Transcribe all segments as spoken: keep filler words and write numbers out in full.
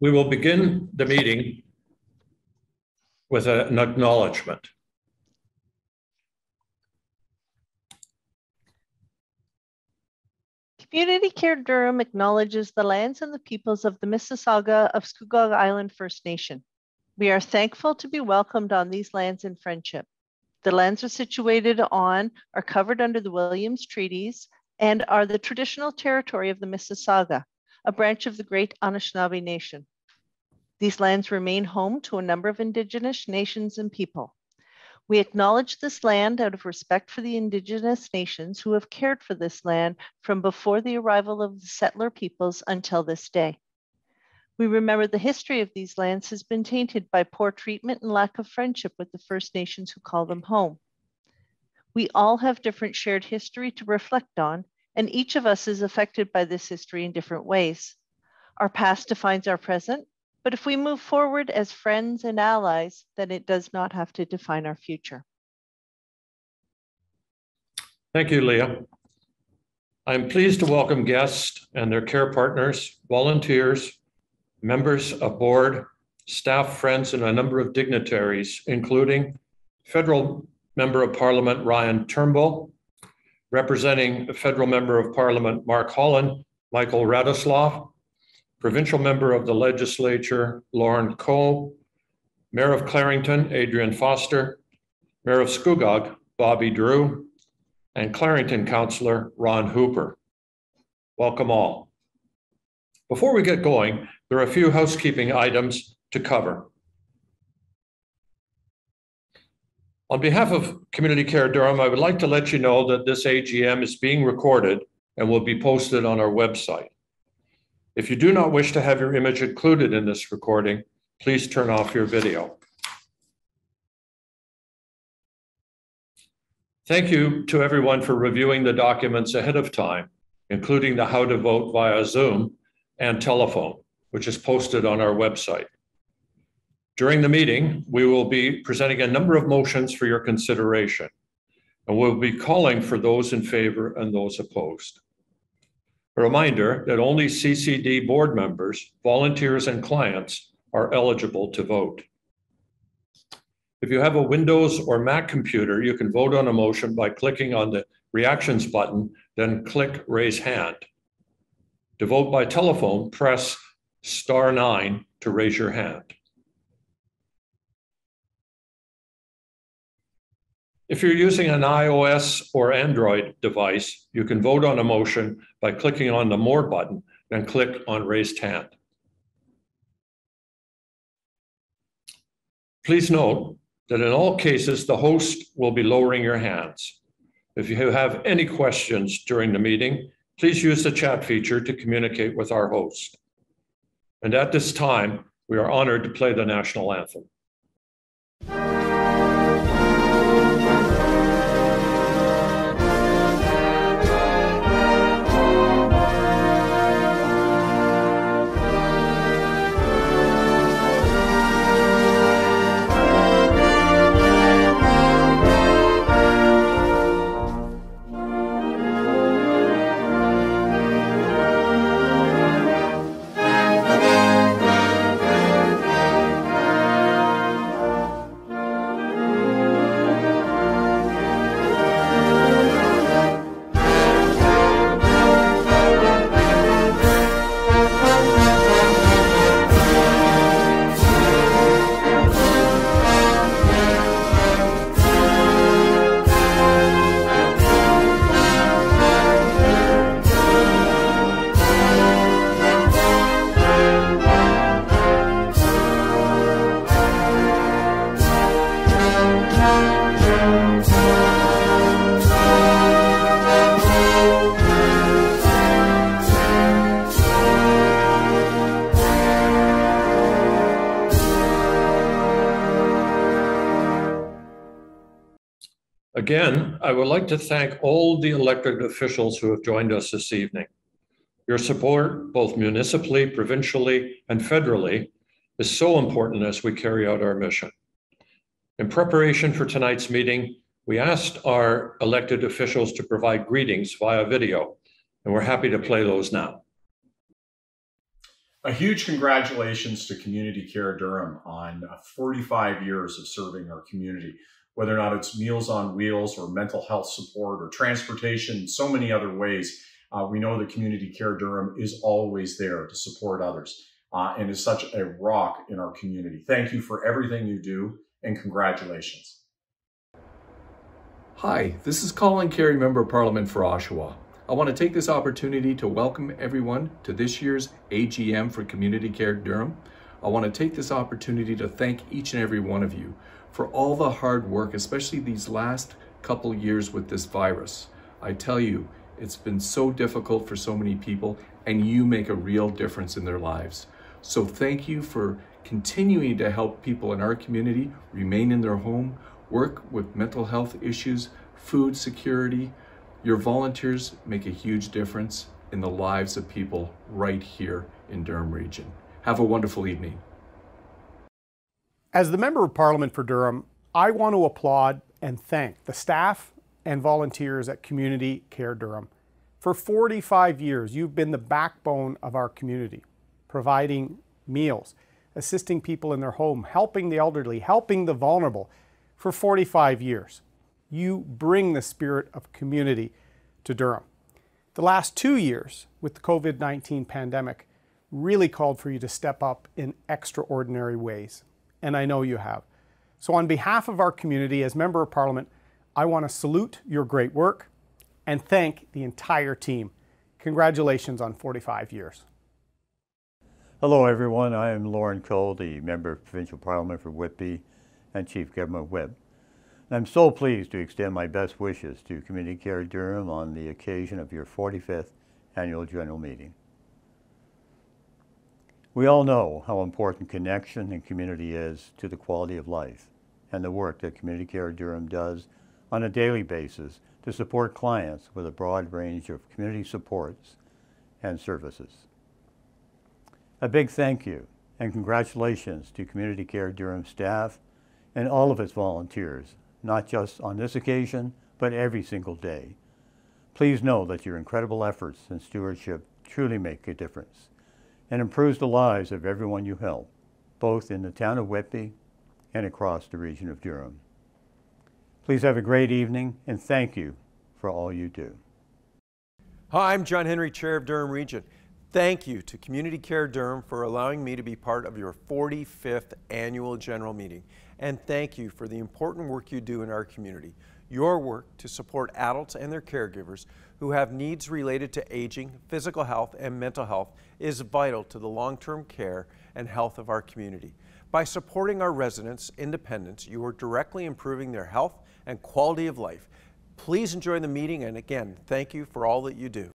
We will begin the meeting with an acknowledgement. Community Care Durham acknowledges the lands and the peoples of the Mississauga of Scugog Island First Nation. We are thankful to be welcomed on these lands in friendship. The lands are situated on, are covered under the Williams Treaties, and are the traditional territory of the Mississauga, a branch of the great Anishinaabe Nation. These lands remain home to a number of Indigenous nations and people. We acknowledge this land out of respect for the Indigenous nations who have cared for this land from before the arrival of the settler peoples until this day. We remember the history of these lands has been tainted by poor treatment and lack of friendship with the First Nations who call them home. We all have different shared history to reflect on, and each of us is affected by this history in different ways. Our past defines our present, but if we move forward as friends and allies, then it does not have to define our future. Thank you, Leah. I'm pleased to welcome guests and their care partners, volunteers, members of board, staff, friends, and a number of dignitaries, including Federal Member of Parliament Ryan Turnbull, representing Federal Member of Parliament Mark Holland, Michael Radoslav, Provincial Member of the Legislature, Lauren Cole, Mayor of Clarington, Adrian Foster, Mayor of Scugog, Bobby Drew, and Clarington Councillor, Ron Hooper. Welcome all. Before we get going, there are a few housekeeping items to cover. On behalf of Community Care Durham, I would like to let you know that this A G M is being recorded and will be posted on our website. If you do not wish to have your image included in this recording, please turn off your video. Thank you to everyone for reviewing the documents ahead of time, including the how to vote via Zoom and telephone, which is posted on our website. During the meeting, we will be presenting a number of motions for your consideration, and we'll be calling for those in favor and those opposed. A reminder that only C C D board members, volunteers, and clients are eligible to vote. If you have a Windows or Mac computer, you can vote on a motion by clicking on the reactions button, then click raise hand. To vote by telephone, press star nine to raise your hand. If you're using an iOS or Android device, you can vote on a motion by clicking on the More button, then click on Raised Hand. Please note that in all cases, the host will be lowering your hands. If you have any questions during the meeting, please use the chat feature to communicate with our host. And at this time, we are honored to play the national anthem. Again, I would like to thank all the elected officials who have joined us this evening. Your support, both municipally, provincially, and federally, is so important as we carry out our mission. In preparation for tonight's meeting, we asked our elected officials to provide greetings via video, and we're happy to play those now. A huge congratulations to Community Care Durham on forty-five years of serving our community, whether or not it's Meals on Wheels or mental health support or transportation, so many other ways. Uh, we know that Community Care Durham is always there to support others uh, and is such a rock in our community. Thank you for everything you do, and congratulations. Hi, this is Colin Carey, Member of Parliament for Oshawa. I want to take this opportunity to welcome everyone to this year's A G M for Community Care Durham. I want to take this opportunity to thank each and every one of you for all the hard work, especially these last couple years with this virus. I tell you, it's been so difficult for so many people, and you make a real difference in their lives. So thank you for continuing to help people in our community remain in their home, work with mental health issues, food security. Your volunteers make a huge difference in the lives of people right here in Durham Region. Have a wonderful evening. As the Member of Parliament for Durham, I want to applaud and thank the staff and volunteers at Community Care Durham. For forty-five years, you've been the backbone of our community, providing meals, assisting people in their home, helping the elderly, helping the vulnerable. For forty-five years. You bring the spirit of community to Durham. The last two years with the COVID nineteen pandemic really called for you to step up in extraordinary ways, and I know you have. So on behalf of our community, as Member of Parliament, I want to salute your great work and thank the entire team. Congratulations on forty-five years. Hello everyone, I am Lauren Cole, the Member of Provincial Parliament for Whitby and Chief Government Whip. I'm so pleased to extend my best wishes to Community Care Durham on the occasion of your forty-fifth Annual General Meeting. We all know how important connection and community is to the quality of life and the work that Community Care Durham does on a daily basis to support clients with a broad range of community supports and services. A big thank you and congratulations to Community Care Durham staff and all of its volunteers, not just on this occasion, but every single day. Please know that your incredible efforts and stewardship truly make a difference and improves the lives of everyone you help, both in the town of Whitby and across the region of Durham. Please have a great evening and thank you for all you do. Hi, I'm John Henry, Chair of Durham Region. Thank you to Community Care Durham for allowing me to be part of your forty-fifth Annual General Meeting. And thank you for the important work you do in our community. Your work to support adults and their caregivers who have needs related to aging, physical health, and mental health is vital to the long-term care and health of our community. By supporting our residents' independence, you are directly improving their health and quality of life. Please enjoy the meeting, and again, thank you for all that you do.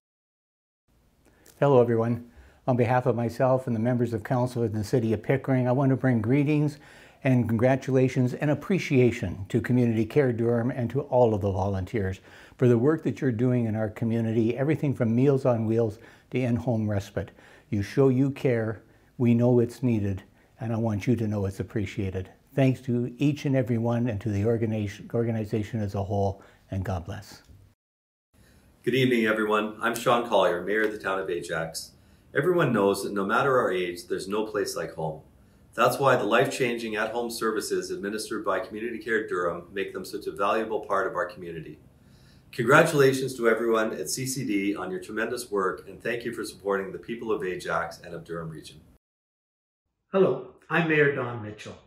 Hello everyone. On behalf of myself and the members of council in the city of Pickering, I want to bring greetings and congratulations and appreciation to Community Care Durham and to all of the volunteers for the work that you're doing in our community, everything from Meals on Wheels to in-home respite. You show you care, we know it's needed, and I want you to know it's appreciated. Thanks to each and every one and to the organization as a whole, and God bless. Good evening, everyone. I'm Sean Collier, Mayor of the Town of Ajax. Everyone knows that no matter our age, there's no place like home. That's why the life-changing at-home services administered by Community Care Durham make them such a valuable part of our community. Congratulations to everyone at C C D on your tremendous work, and thank you for supporting the people of Ajax and of Durham Region. Hello, I'm Mayor Don Mitchell.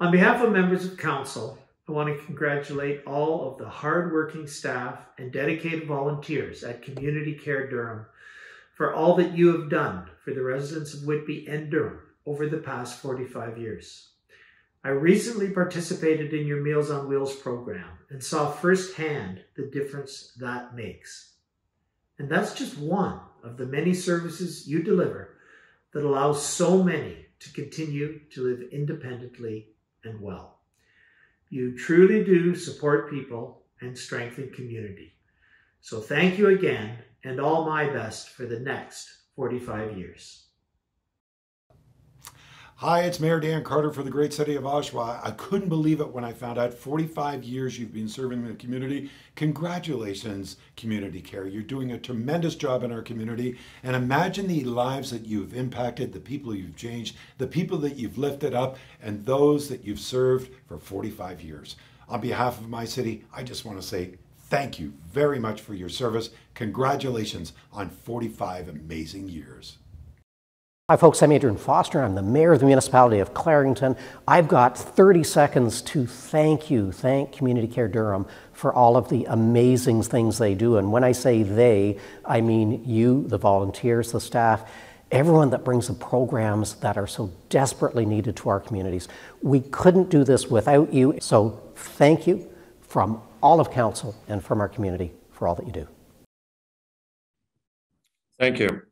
On behalf of members of council, I want to congratulate all of the hard-working staff and dedicated volunteers at Community Care Durham for all that you have done for the residents of Whitby and Durham over the past forty-five years. I recently participated in your Meals on Wheels program and saw firsthand the difference that makes. And that's just one of the many services you deliver that allows so many to continue to live independently and well. You truly do support people and strengthen community. So thank you again, and all my best for the next forty-five years. Hi, it's Mayor Dan Carter for the great city of Oshawa. I couldn't believe it when I found out forty-five years you've been serving the community. Congratulations, Community Care. You're doing a tremendous job in our community. And imagine the lives that you've impacted, the people you've changed, the people that you've lifted up, and those that you've served for forty-five years. On behalf of my city, I just want to say thank you very much for your service. Congratulations on forty-five amazing years. Hi folks, I'm Adrian Foster. I'm the mayor of the municipality of Clarington. I've got thirty seconds to thank you, thank Community Care Durham for all of the amazing things they do. And when I say they, I mean you, the volunteers, the staff, everyone that brings the programs that are so desperately needed to our communities. We couldn't do this without you. So thank you from all of council and from our community for all that you do. Thank you.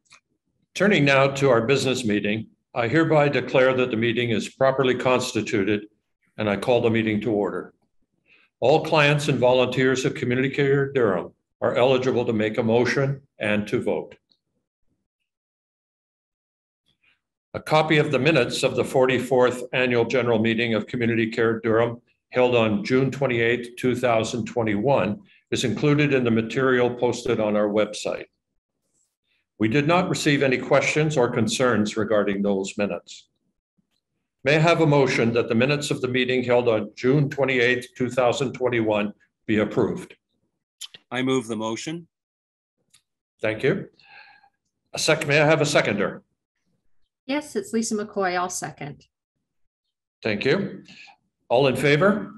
Turning now to our business meeting, I hereby declare that the meeting is properly constituted and I call the meeting to order. All clients and volunteers of Community Care Durham are eligible to make a motion and to vote. A copy of the minutes of the forty-fourth Annual General Meeting of Community Care Durham held on June twenty-eighth, two thousand twenty-one is included in the material posted on our website. We did not receive any questions or concerns regarding those minutes. May I have a motion that the minutes of the meeting held on June twenty-eighth, two thousand twenty-one be approved? I move the motion. Thank you. A sec- may I have a seconder? Yes, it's Lisa McCoy. I'll second. Thank you. All in favor?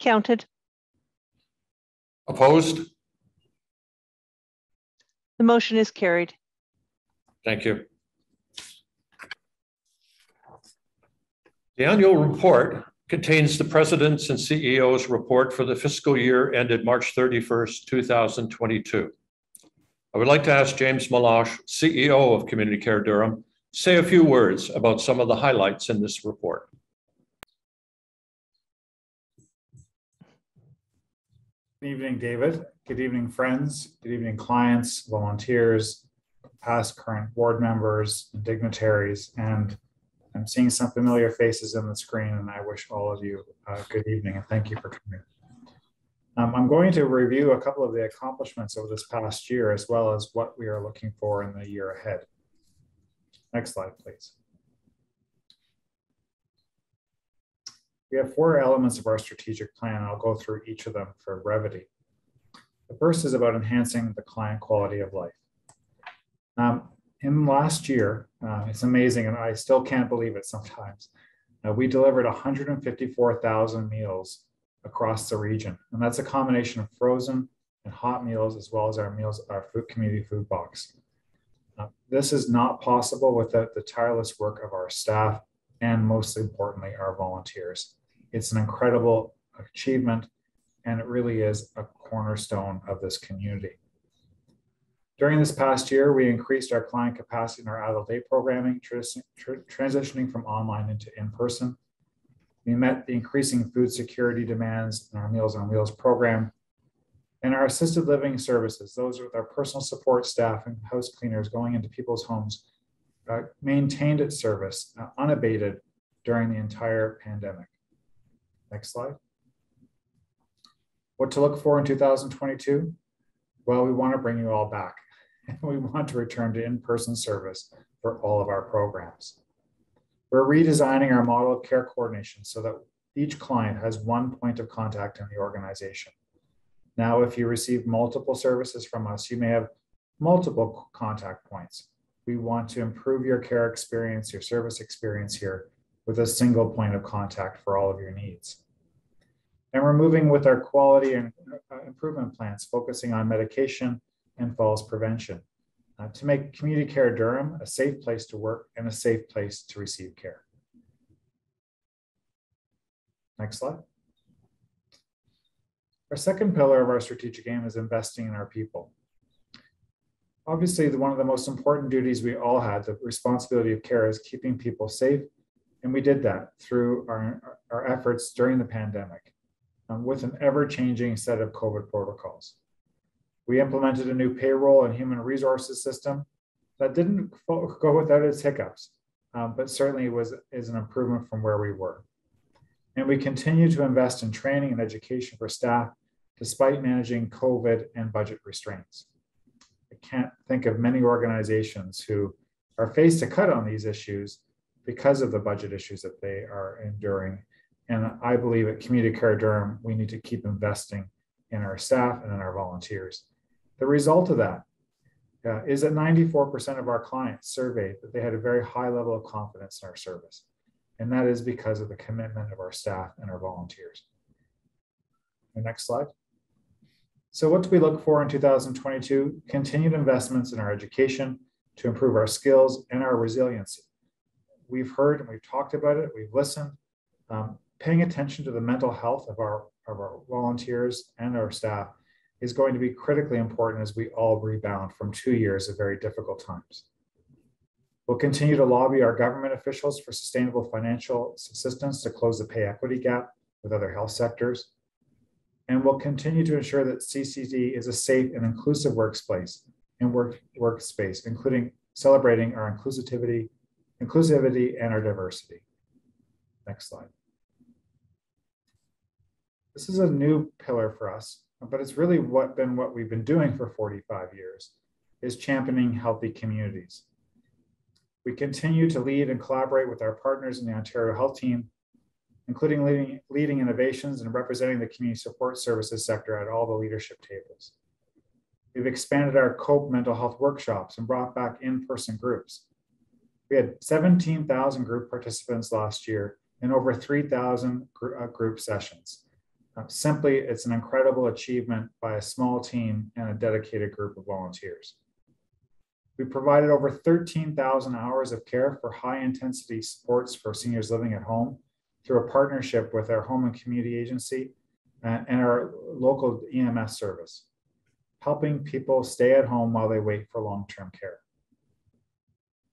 Counted. Opposed? The motion is carried. Thank you. The annual report contains the President's and C E O's report for the fiscal year ended March thirty-first, two thousand twenty-two. I would like to ask James Melosh, C E O of Community Care Durham, say a few words about some of the highlights in this report. Good evening, David. Good evening, friends. Good evening, clients, volunteers, past, current board members, and dignitaries. And I'm seeing some familiar faces on the screen, and I wish all of you a good evening, and thank you for coming. Um, I'm going to review a couple of the accomplishments over this past year, as well as what we are looking for in the year ahead. Next slide, please. We have four elements of our strategic plan. I'll go through each of them for brevity. The first is about enhancing the client quality of life. Um, in last year, uh, it's amazing, and I still can't believe it sometimes, uh, we delivered one hundred fifty-four thousand meals across the region. And that's a combination of frozen and hot meals, as well as our meals, our food, community food box. Uh, this is not possible without the tireless work of our staff and most importantly, our volunteers. It's an incredible achievement, and it really is a cornerstone of this community. During this past year, we increased our client capacity in our adult day programming, trans tr transitioning from online into in-person. We met the increasing food security demands in our Meals on Wheels program. And our assisted living services, those with our personal support staff and house cleaners going into people's homes, Uh, maintained its service uh, unabated during the entire pandemic. Next slide. What to look for in two thousand twenty-two? Well, we want to bring you all back. And we want to return to in-person service for all of our programs. We're redesigning our model of care coordination so that each client has one point of contact in the organization. Now, if you receive multiple services from us, you may have multiple contact points. We want to improve your care experience, your service experience here with a single point of contact for all of your needs. And we're moving with our quality and improvement plans, focusing on medication and falls prevention uh, to make Community Care Durham a safe place to work and a safe place to receive care. Next slide. Our second pillar of our strategic aim is investing in our people. Obviously, the, one of the most important duties we all had, the responsibility of care, is keeping people safe And we did that through our, our efforts during the pandemic um, with an ever-changing set of COVID protocols. We implemented a new payroll and human resources system that didn't go without its hiccups, um, but certainly was is an improvement from where we were. And we continue to invest in training and education for staff despite managing COVID and budget restraints. I can't think of many organizations who are faced a cut on these issues because of the budget issues that they are enduring. And I believe at Community Care Durham, we need to keep investing in our staff and in our volunteers. The result of that uh, is that ninety-four percent of our clients surveyed that they had a very high level of confidence in our service. And that is because of the commitment of our staff and our volunteers. The next slide. So what do we look for in two thousand twenty-two? Continued investments in our education to improve our skills and our resiliency. We've heard and we've talked about it, we've listened, um, paying attention to the mental health of our, of our volunteers and our staff is going to be critically important as we all rebound from two years of very difficult times. We'll continue to lobby our government officials for sustainable financial assistance to close the pay equity gap with other health sectors. And we'll continue to ensure that C C D is a safe and inclusive workplace and work, workspace, including celebrating our inclusivity, inclusivity and our diversity. Next slide. This is a new pillar for us, but it's really what been what we've been doing for forty-five years, is championing healthy communities. We continue to lead and collaborate with our partners in the Ontario Health Team, including leading, leading innovations and representing the community support services sector at all the leadership tables. We've expanded our COPE mental health workshops and brought back in-person groups. We had seventeen thousand group participants last year and over three thousand group sessions. Uh, simply, it's an incredible achievement by a small team and a dedicated group of volunteers. We provided over thirteen thousand hours of care for high-intensity supports for seniors living at home through a partnership with our Home and Community Agency uh, and our local E M S service, helping people stay at home while they wait for long-term care.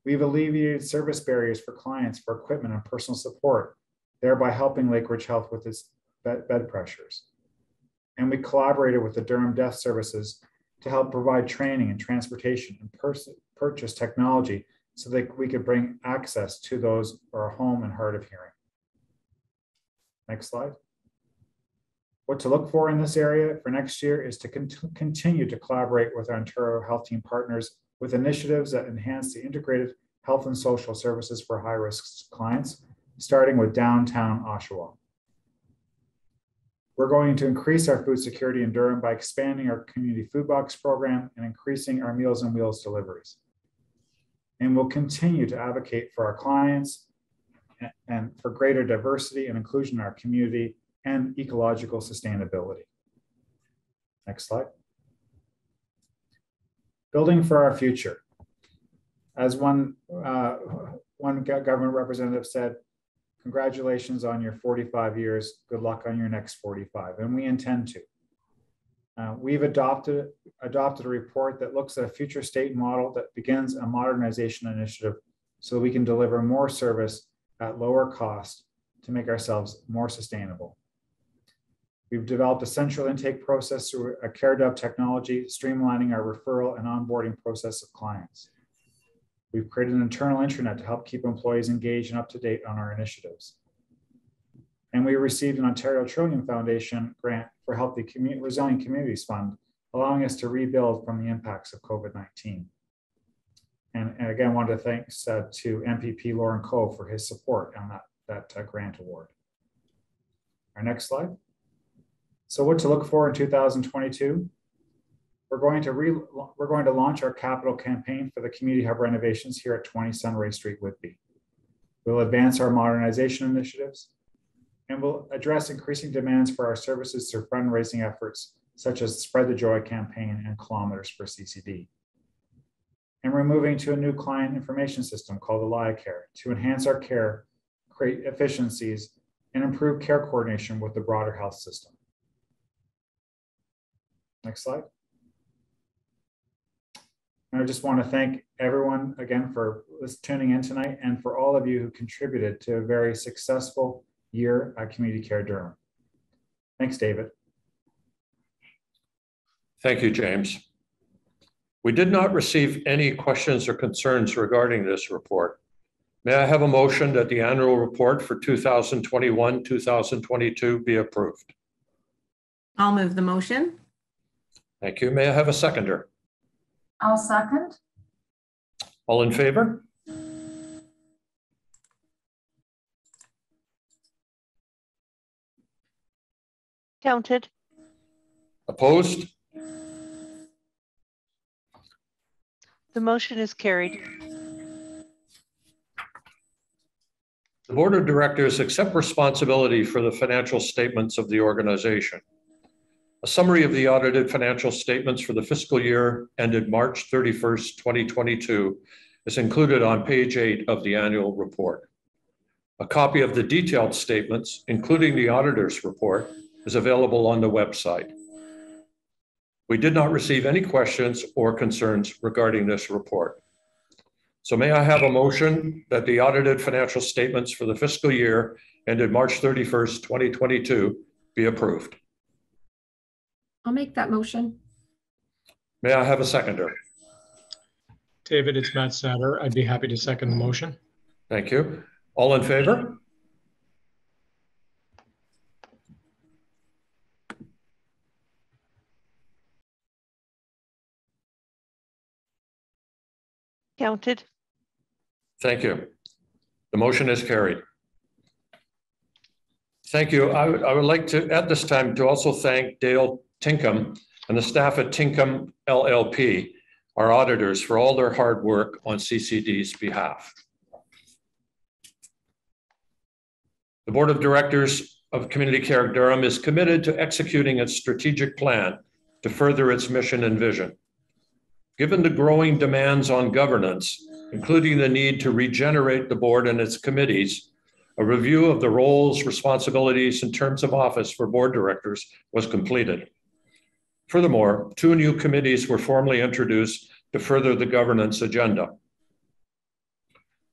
We've alleviated service barriers for clients for equipment and personal support, thereby helping Lakeridge Health with its bed pressures. And we collaborated with the Durham Deaf Services to help provide training and transportation and purchase technology so that we could bring access to those who are home and hard of hearing. Next slide. What to look for in this area for next year is to cont continue to collaborate with our Ontario Health Team partners with initiatives that enhance the integrated health and social services for high-risk clients, starting with downtown Oshawa. We're going to increase our food security in Durham by expanding our community food box program and increasing our Meals on Wheels deliveries. And we'll continue to advocate for our clients and for greater diversity and inclusion in our community and ecological sustainability. Next slide. Building for our future. As one, uh, one government representative said, congratulations on your forty-five years, good luck on your next forty-five, and we intend to. Uh, we've adopted, adopted a report that looks at a future state model that begins a modernization initiative so we can deliver more service at lower cost to make ourselves more sustainable. We've developed a central intake process through a CareDub technology, streamlining our referral and onboarding process of clients. We've created an internal intranet to help keep employees engaged and up to date on our initiatives. And we received an Ontario Trillium Foundation grant for Healthy Commun- Resilient Communities Fund, allowing us to rebuild from the impacts of COVID nineteen. And, and again, I want to thanks uh, to M P P Lauren Cole for his support on that, that uh, grant award. Our next slide. So what to look for in two thousand twenty-two? We're going to re we're going to launch our capital campaign for the community hub renovations here at twenty Sunray Street, Whitby. We'll advance our modernization initiatives, and we'll address increasing demands for our services through fundraising efforts such as the Spread the Joy campaign and Kilometers for C C D. And we're moving to a new client information system called AliaCare to enhance our care, create efficiencies, and improve care coordination with the broader health system. Next slide. And I just want to thank everyone again for tuning in tonight and for all of you who contributed to a very successful year at Community Care Durham. Thanks, David. Thank you, James. We did not receive any questions or concerns regarding this report. May I have a motion that the annual report for two thousand twenty-one two thousand twenty-two be approved? I'll move the motion. Thank you. May I have a seconder? I'll second. All in favor? Counted. Opposed? The motion is carried. The Board of Directors accept responsibility for the financial statements of the organization. A summary of the audited financial statements for the fiscal year ended March thirty-first, twenty twenty-two is included on page eight of the annual report. A copy of the detailed statements, including the auditor's report, is available on the website. We did not receive any questions or concerns regarding this report. So may I have a motion that the audited financial statements for the fiscal year ended March thirty-first, twenty twenty-two be approved? I'll make that motion. May I have a seconder? David, it's Matt Satter. I'd be happy to second the motion. Thank you. All in favor? Counted. Thank you. The motion is carried. Thank you. I, I would like to, at this time, to also thank Dale Tinkham and the staff at Tinkham L L P, our auditors, for all their hard work on C C D's behalf. The Board of Directors of Community Care Durham is committed to executing its strategic plan to further its mission and vision. Given the growing demands on governance, including the need to regenerate the board and its committees, a review of the roles, responsibilities, and terms of office for board directors was completed. Furthermore, two new committees were formally introduced to further the governance agenda.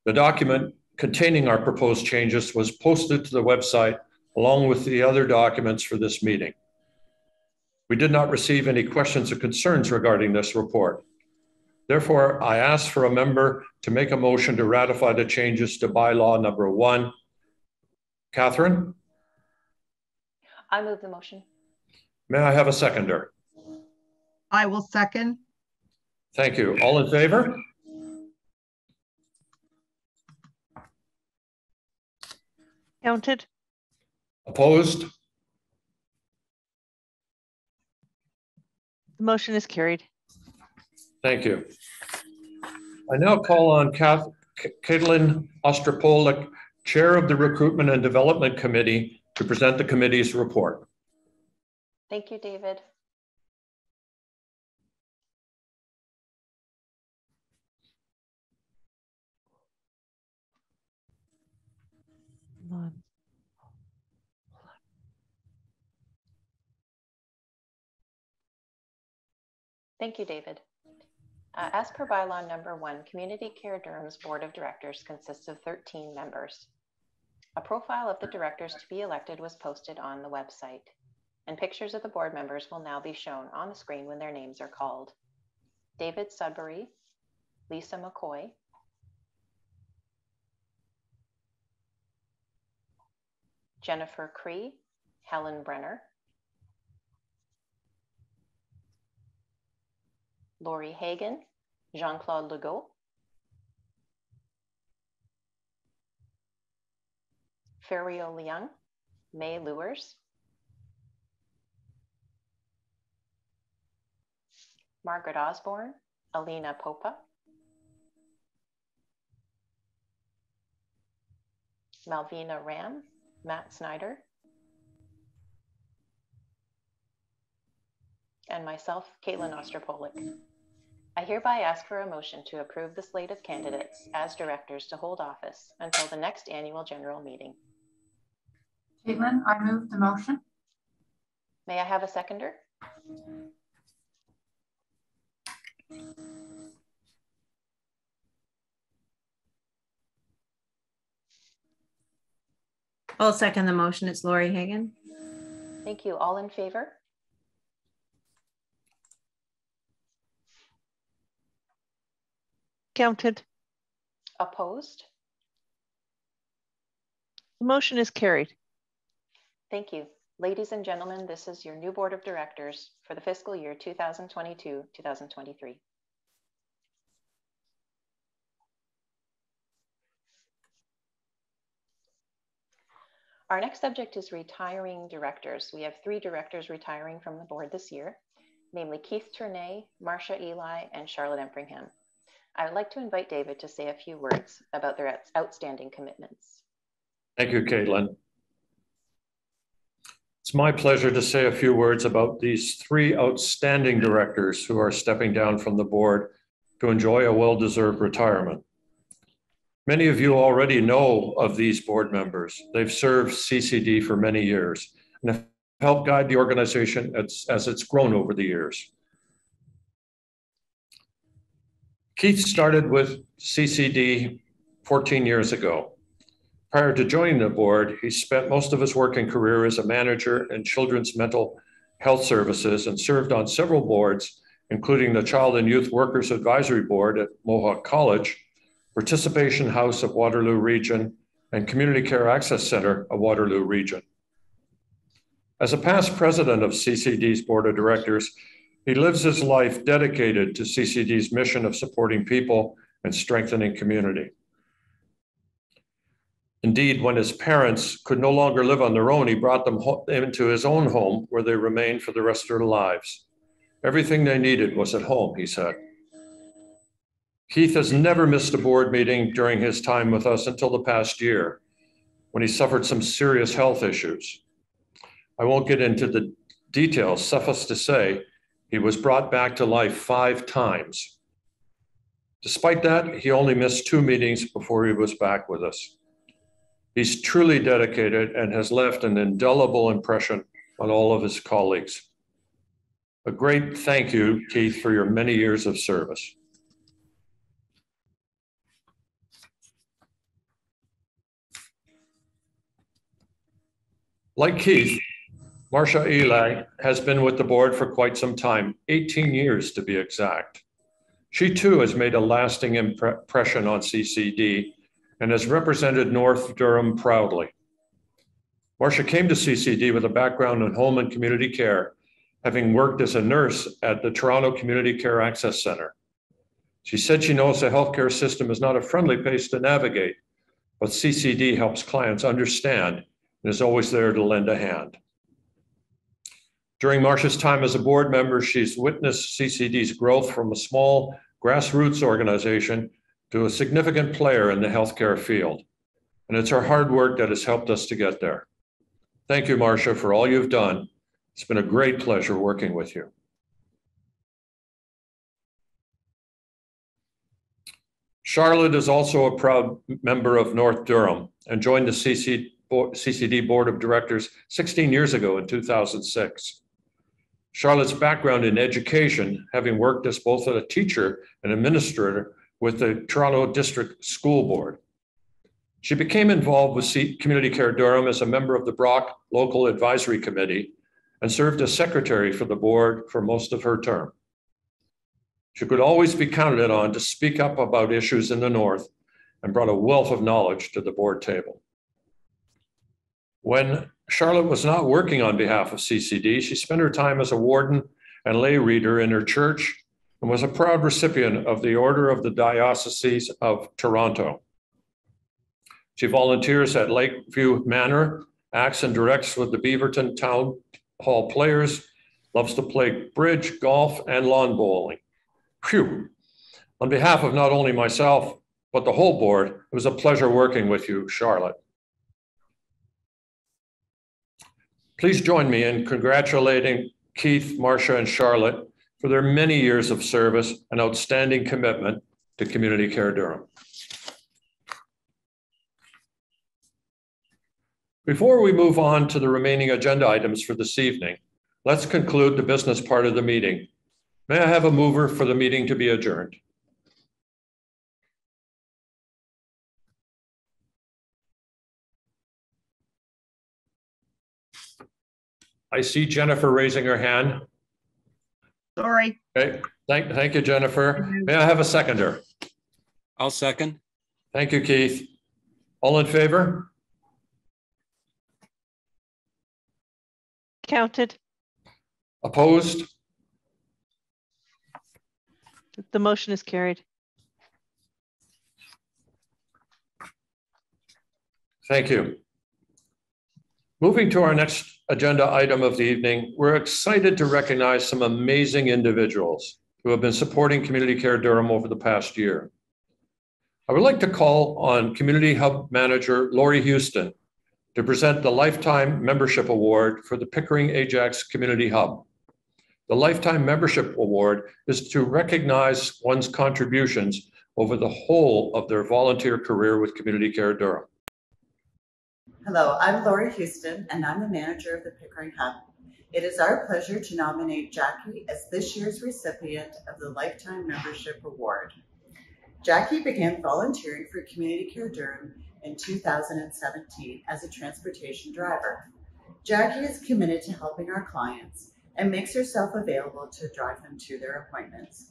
The document containing our proposed changes was posted to the website along with the other documents for this meeting. We did not receive any questions or concerns regarding this report. Therefore, I ask for a member to make a motion to ratify the changes to bylaw number one. Catherine? I move the motion. May I have a seconder? I will second. Thank you. All in favor? Counted. Opposed? The motion is carried. Thank you. I now call on Kath, Caitlin Ostropolek, Chair of the Recruitment and Development Committee, to present the committee's report. Thank you, David. Come on. Thank you, David. Uh, as per bylaw number one, Community Care Durham's Board of Directors consists of thirteen members. A profile of the directors to be elected was posted on the website, and pictures of the board members will now be shown on the screen when their names are called. David Sudbury, Lisa McCoy, Jennifer Cree, Helen Brenner, Lori Hagan, Jean-Claude Legault, Ferio Liang, May Lewers, Margaret Osborne, Alina Popa, Malvina Ram, Matt Snyder, and myself, Caitlin Ostropolek. I hereby ask for a motion to approve the slate of candidates as directors to hold office until the next annual general meeting. Caitlin, I move the motion. May I have a seconder? I'll second the motion. It's Lori Hagan. Thank you. All in favor? Counted. Opposed? The motion is carried. Thank you. Ladies and gentlemen, this is your new board of directors for the fiscal year two thousand twenty-two to two thousand twenty-three. Our next subject is retiring directors. We have three directors retiring from the board this year, namely Keith Tournay, Marsha Eli, and Charlotte Empringham. I would like to invite David to say a few words about their outstanding commitments. Thank you, Caitlin. It's my pleasure to say a few words about these three outstanding directors who are stepping down from the board to enjoy a well-deserved retirement. Many of you already know of these board members. They've served C C D for many years and have helped guide the organization as, as it's grown over the years. Keith started with C C D fourteen years ago. Prior to joining the board, he spent most of his working career as a manager in children's mental health services and served on several boards, including the Child and Youth Workers Advisory Board at Mohawk College, Participation House of Waterloo Region, and Community Care Access Center of Waterloo Region. As a past president of C C D's Board of Directors, he lives his life dedicated to C C D's mission of supporting people and strengthening community. Indeed, when his parents could no longer live on their own, he brought them into his own home where they remained for the rest of their lives. Everything they needed was at home, he said. Keith has never missed a board meeting during his time with us until the past year, when he suffered some serious health issues. I won't get into the details, suffice to say, he was brought back to life five times. Despite that, he only missed two meetings before he was back with us. He's truly dedicated and has left an indelible impression on all of his colleagues. A great thank you, Keith, for your many years of service. Like Keith, Marsha Eli has been with the board for quite some time, eighteen years to be exact. She too has made a lasting impression on C C D and has represented North Durham proudly. Marsha came to C C D with a background in home and community care, having worked as a nurse at the Toronto Community Care Access Center. She said she knows the healthcare system is not a friendly place to navigate, but C C D helps clients understand and is always there to lend a hand. During Marsha's time as a board member, she's witnessed C C D's growth from a small grassroots organization to a significant player in the healthcare field. And it's her hard work that has helped us to get there. Thank you, Marsha, for all you've done. It's been a great pleasure working with you. Charlotte is also a proud member of North Durham and joined the C C D Board of Directors sixteen years ago in two thousand six. Charlotte's background in education, having worked as both a teacher and administrator with the Toronto District School Board. She became involved with Community Care Durham as a member of the Brock Local Advisory Committee and served as secretary for the board for most of her term. She could always be counted on to speak up about issues in the North and brought a wealth of knowledge to the board table. When Charlotte was not working on behalf of C C D, she spent her time as a warden and lay reader in her church and was a proud recipient of the Order of the Diocese of Toronto. She volunteers at Lakeview Manor, acts and directs with the Beaverton Town Hall Players, loves to play bridge, golf, and lawn bowling. Phew. On behalf of not only myself, but the whole board, it was a pleasure working with you, Charlotte. Please join me in congratulating Keith, Marsha, and Charlotte for their many years of service and outstanding commitment to Community Care Durham. Before we move on to the remaining agenda items for this evening, let's conclude the business part of the meeting. May I have a mover for the meeting to be adjourned? I see Jennifer raising her hand. Sorry. Okay. Thank, thank you, Jennifer. May I have a seconder? I'll second. Thank you, Keith. All in favor? Counted. Opposed? The motion is carried. Thank you. Moving to our next agenda item of the evening, we're excited to recognize some amazing individuals who have been supporting Community Care Durham over the past year. I would like to call on Community Hub Manager Lori Houston to present the Lifetime Membership Award for the Pickering Ajax Community Hub. The Lifetime Membership Award is to recognize one's contributions over the whole of their volunteer career with Community Care Durham. Hello, I'm Lori Houston, and I'm the manager of the Pickering Hub. It is our pleasure to nominate Jackie as this year's recipient of the Lifetime Membership Award. Jackie began volunteering for Community Care Durham in two thousand seventeen as a transportation driver. Jackie is committed to helping our clients and makes herself available to drive them to their appointments.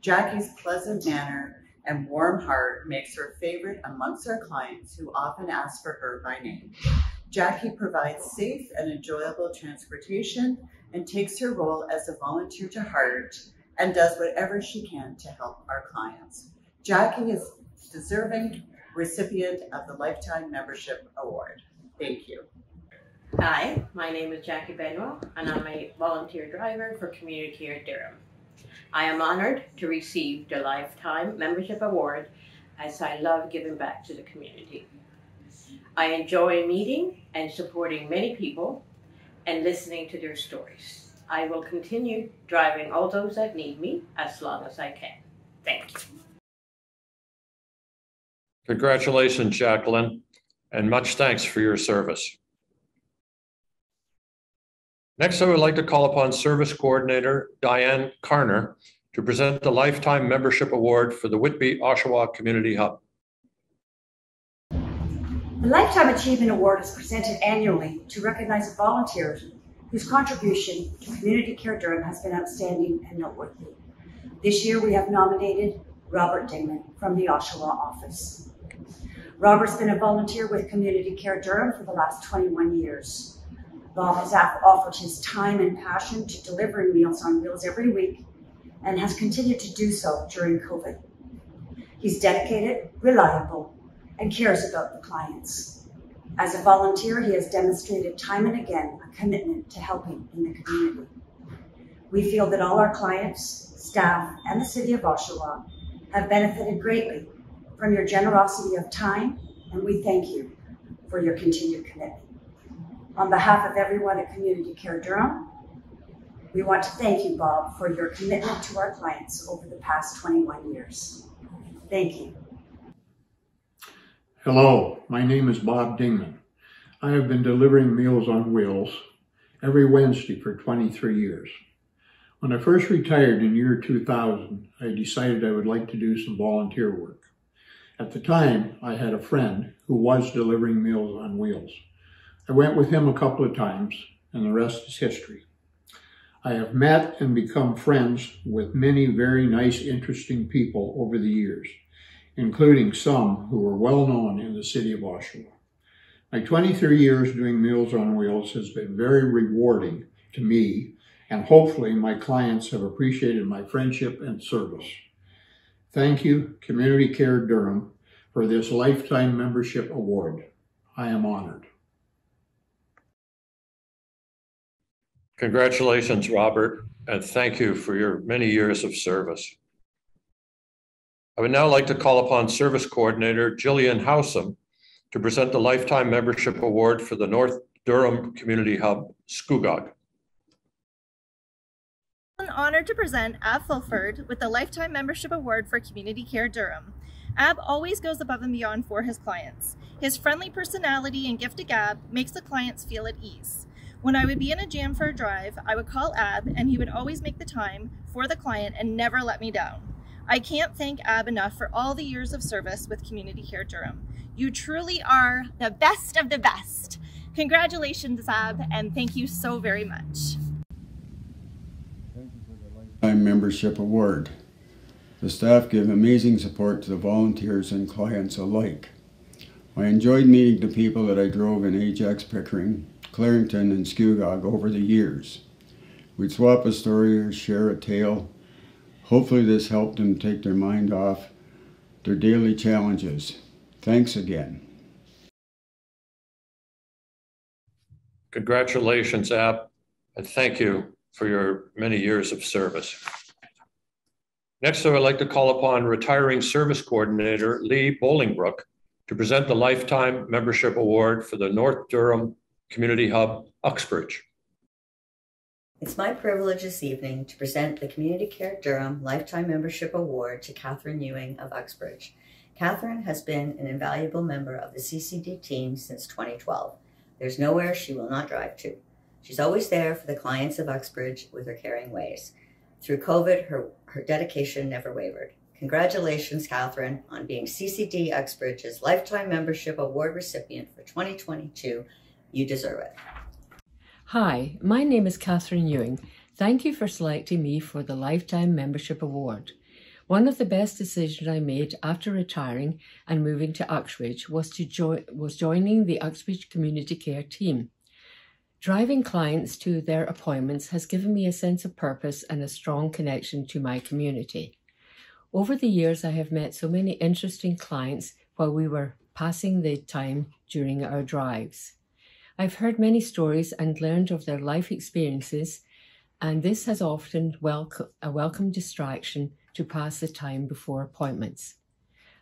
Jackie's pleasant manner and warm heart makes her favorite amongst our clients who often ask for her by name. Jackie provides safe and enjoyable transportation and takes her role as a volunteer to heart and does whatever she can to help our clients. Jackie is a deserving recipient of the Lifetime Membership Award. Thank you. Hi, my name is Jackie Benoit, and I'm a volunteer driver for Community Care Durham. I am honored to receive the Lifetime Membership Award as I love giving back to the community. I enjoy meeting and supporting many people and listening to their stories. I will continue driving all those that need me as long as I can. Thank you. Congratulations, Jacqueline, and much thanks for your service. Next, I would like to call upon Service Coordinator Diane Carner to present the Lifetime Membership Award for the Whitby Oshawa Community Hub. The Lifetime Achievement Award is presented annually to recognize volunteers whose contribution to Community Care Durham has been outstanding and noteworthy. This year, we have nominated Robert Dingman from the Oshawa office. Robert's been a volunteer with Community Care Durham for the last twenty-one years. Bob has offered his time and passion to delivering Meals on Wheels every week and has continued to do so during COVID. He's dedicated, reliable, and cares about the clients. As a volunteer, he has demonstrated time and again a commitment to helping in the community. We feel that all our clients, staff, and the City of Oshawa have benefited greatly from your generosity of time, and we thank you for your continued commitment. On behalf of everyone at Community Care Durham, we want to thank you, Bob, for your commitment to our clients over the past twenty-one years. Thank you. Hello, my name is Bob Dingman. I have been delivering Meals on Wheels every Wednesday for twenty-three years. When I first retired in year two thousand, I decided I would like to do some volunteer work. At the time, I had a friend who was delivering Meals on Wheels. I went with him a couple of times, and the rest is history. I have met and become friends with many very nice, interesting people over the years, including some who are well known in the City of Oshawa. My twenty-three years doing Meals on Wheels has been very rewarding to me, and hopefully my clients have appreciated my friendship and service. Thank you, Community Care Durham, for this Lifetime Membership Award. I am honored. Congratulations, Robert, and thank you for your many years of service. I would now like to call upon Service Coordinator Jillian Howsam to present the Lifetime Membership Award for the North Durham Community Hub, Scugog. I'm honored to present Ab Fulford with the Lifetime Membership Award for Community Care Durham. Ab always goes above and beyond for his clients. His friendly personality and gift of gab makes the clients feel at ease. When I would be in a jam for a drive, I would call Ab, and he would always make the time for the client and never let me down. I can't thank Ab enough for all the years of service with Community Care Durham. You truly are the best of the best. Congratulations, Ab, and thank you so very much. Thank you for the Lifetime Membership Award. The staff give amazing support to the volunteers and clients alike. I enjoyed meeting the people that I drove in Ajax, Pickering, Clarington, and Scugog over the years. We'd swap a story or share a tale. Hopefully this helped them take their mind off their daily challenges. Thanks again. Congratulations, Ab, and thank you for your many years of service. Next, I would like to call upon retiring service coordinator Lee Bolingbrook to present the Lifetime Membership Award for the North Durham Community Hub, Uxbridge. It's my privilege this evening to present the Community Care Durham Lifetime Membership Award to Catherine Ewing of Uxbridge. Catherine has been an invaluable member of the C C D team since twenty twelve. There's nowhere she will not drive to. She's always there for the clients of Uxbridge with her caring ways. Through COVID, her, her dedication never wavered. Congratulations, Catherine, on being C C D Uxbridge's Lifetime Membership Award recipient for twenty twenty-two. You deserve it. Hi, my name is Catherine Ewing. Thank you for selecting me for the Lifetime Membership Award. One of the best decisions I made after retiring and moving to Uxbridge was, to jo was joining the Uxbridge Community Care team. Driving clients to their appointments has given me a sense of purpose and a strong connection to my community. Over the years, I have met so many interesting clients while we were passing the time during our drives. I've heard many stories and learned of their life experiences, and this has often welcome, a welcome distraction to pass the time before appointments.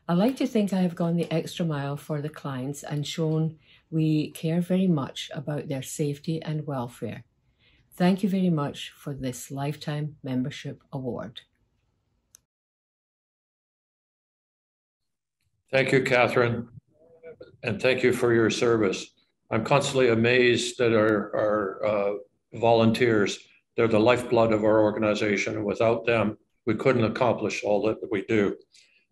I like to think I have gone the extra mile for the clients and shown we care very much about their safety and welfare. Thank you very much for this Lifetime Membership Award. Thank you, Catherine, and thank you for your service. I'm constantly amazed that our, our uh, volunteers, they're the lifeblood of our organization, and without them, we couldn't accomplish all that we do.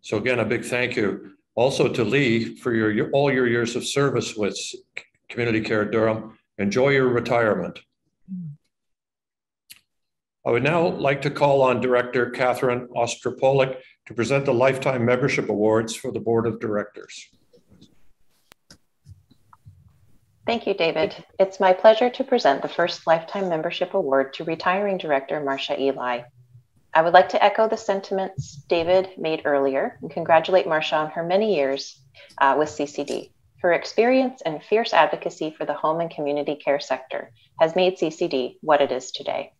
So again, a big thank you. Also to Lee for your, your, all your years of service with Community Care Durham. Enjoy your retirement. I would now like to call on Director Catherine Ostropolek to present the Lifetime Membership Awards for the Board of Directors. Thank you, David. It's my pleasure to present the first Lifetime Membership Award to retiring Director Marsha Eli. I would like to echo the sentiments David made earlier and congratulate Marsha on her many years uh, with C C D. Her experience and fierce advocacy for the home and community care sector has made C C D what it is today.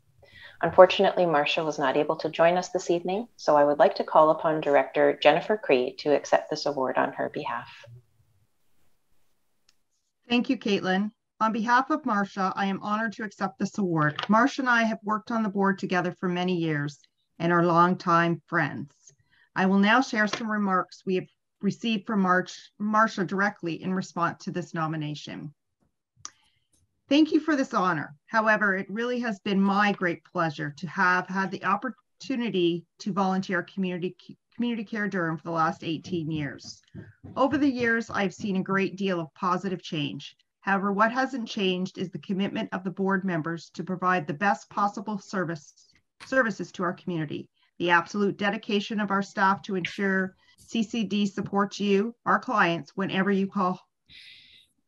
Unfortunately, Marsha was not able to join us this evening, so I would like to call upon Director Jennifer Cree to accept this award on her behalf. Thank you, Caitlin. On behalf of Marsha, I am honored to accept this award. Marsha and I have worked on the board together for many years and are longtime friends. I will now share some remarks we have received from Marsha directly in response to this nomination. Thank you for this honor. However, it really has been my great pleasure to have had the opportunity to volunteer Community, Community Care Durham for the last eighteen years. Over the years, I've seen a great deal of positive change. However, what hasn't changed is the commitment of the board members to provide the best possible service services to our community. The absolute dedication of our staff to ensure C C D supports you, our clients, whenever you call,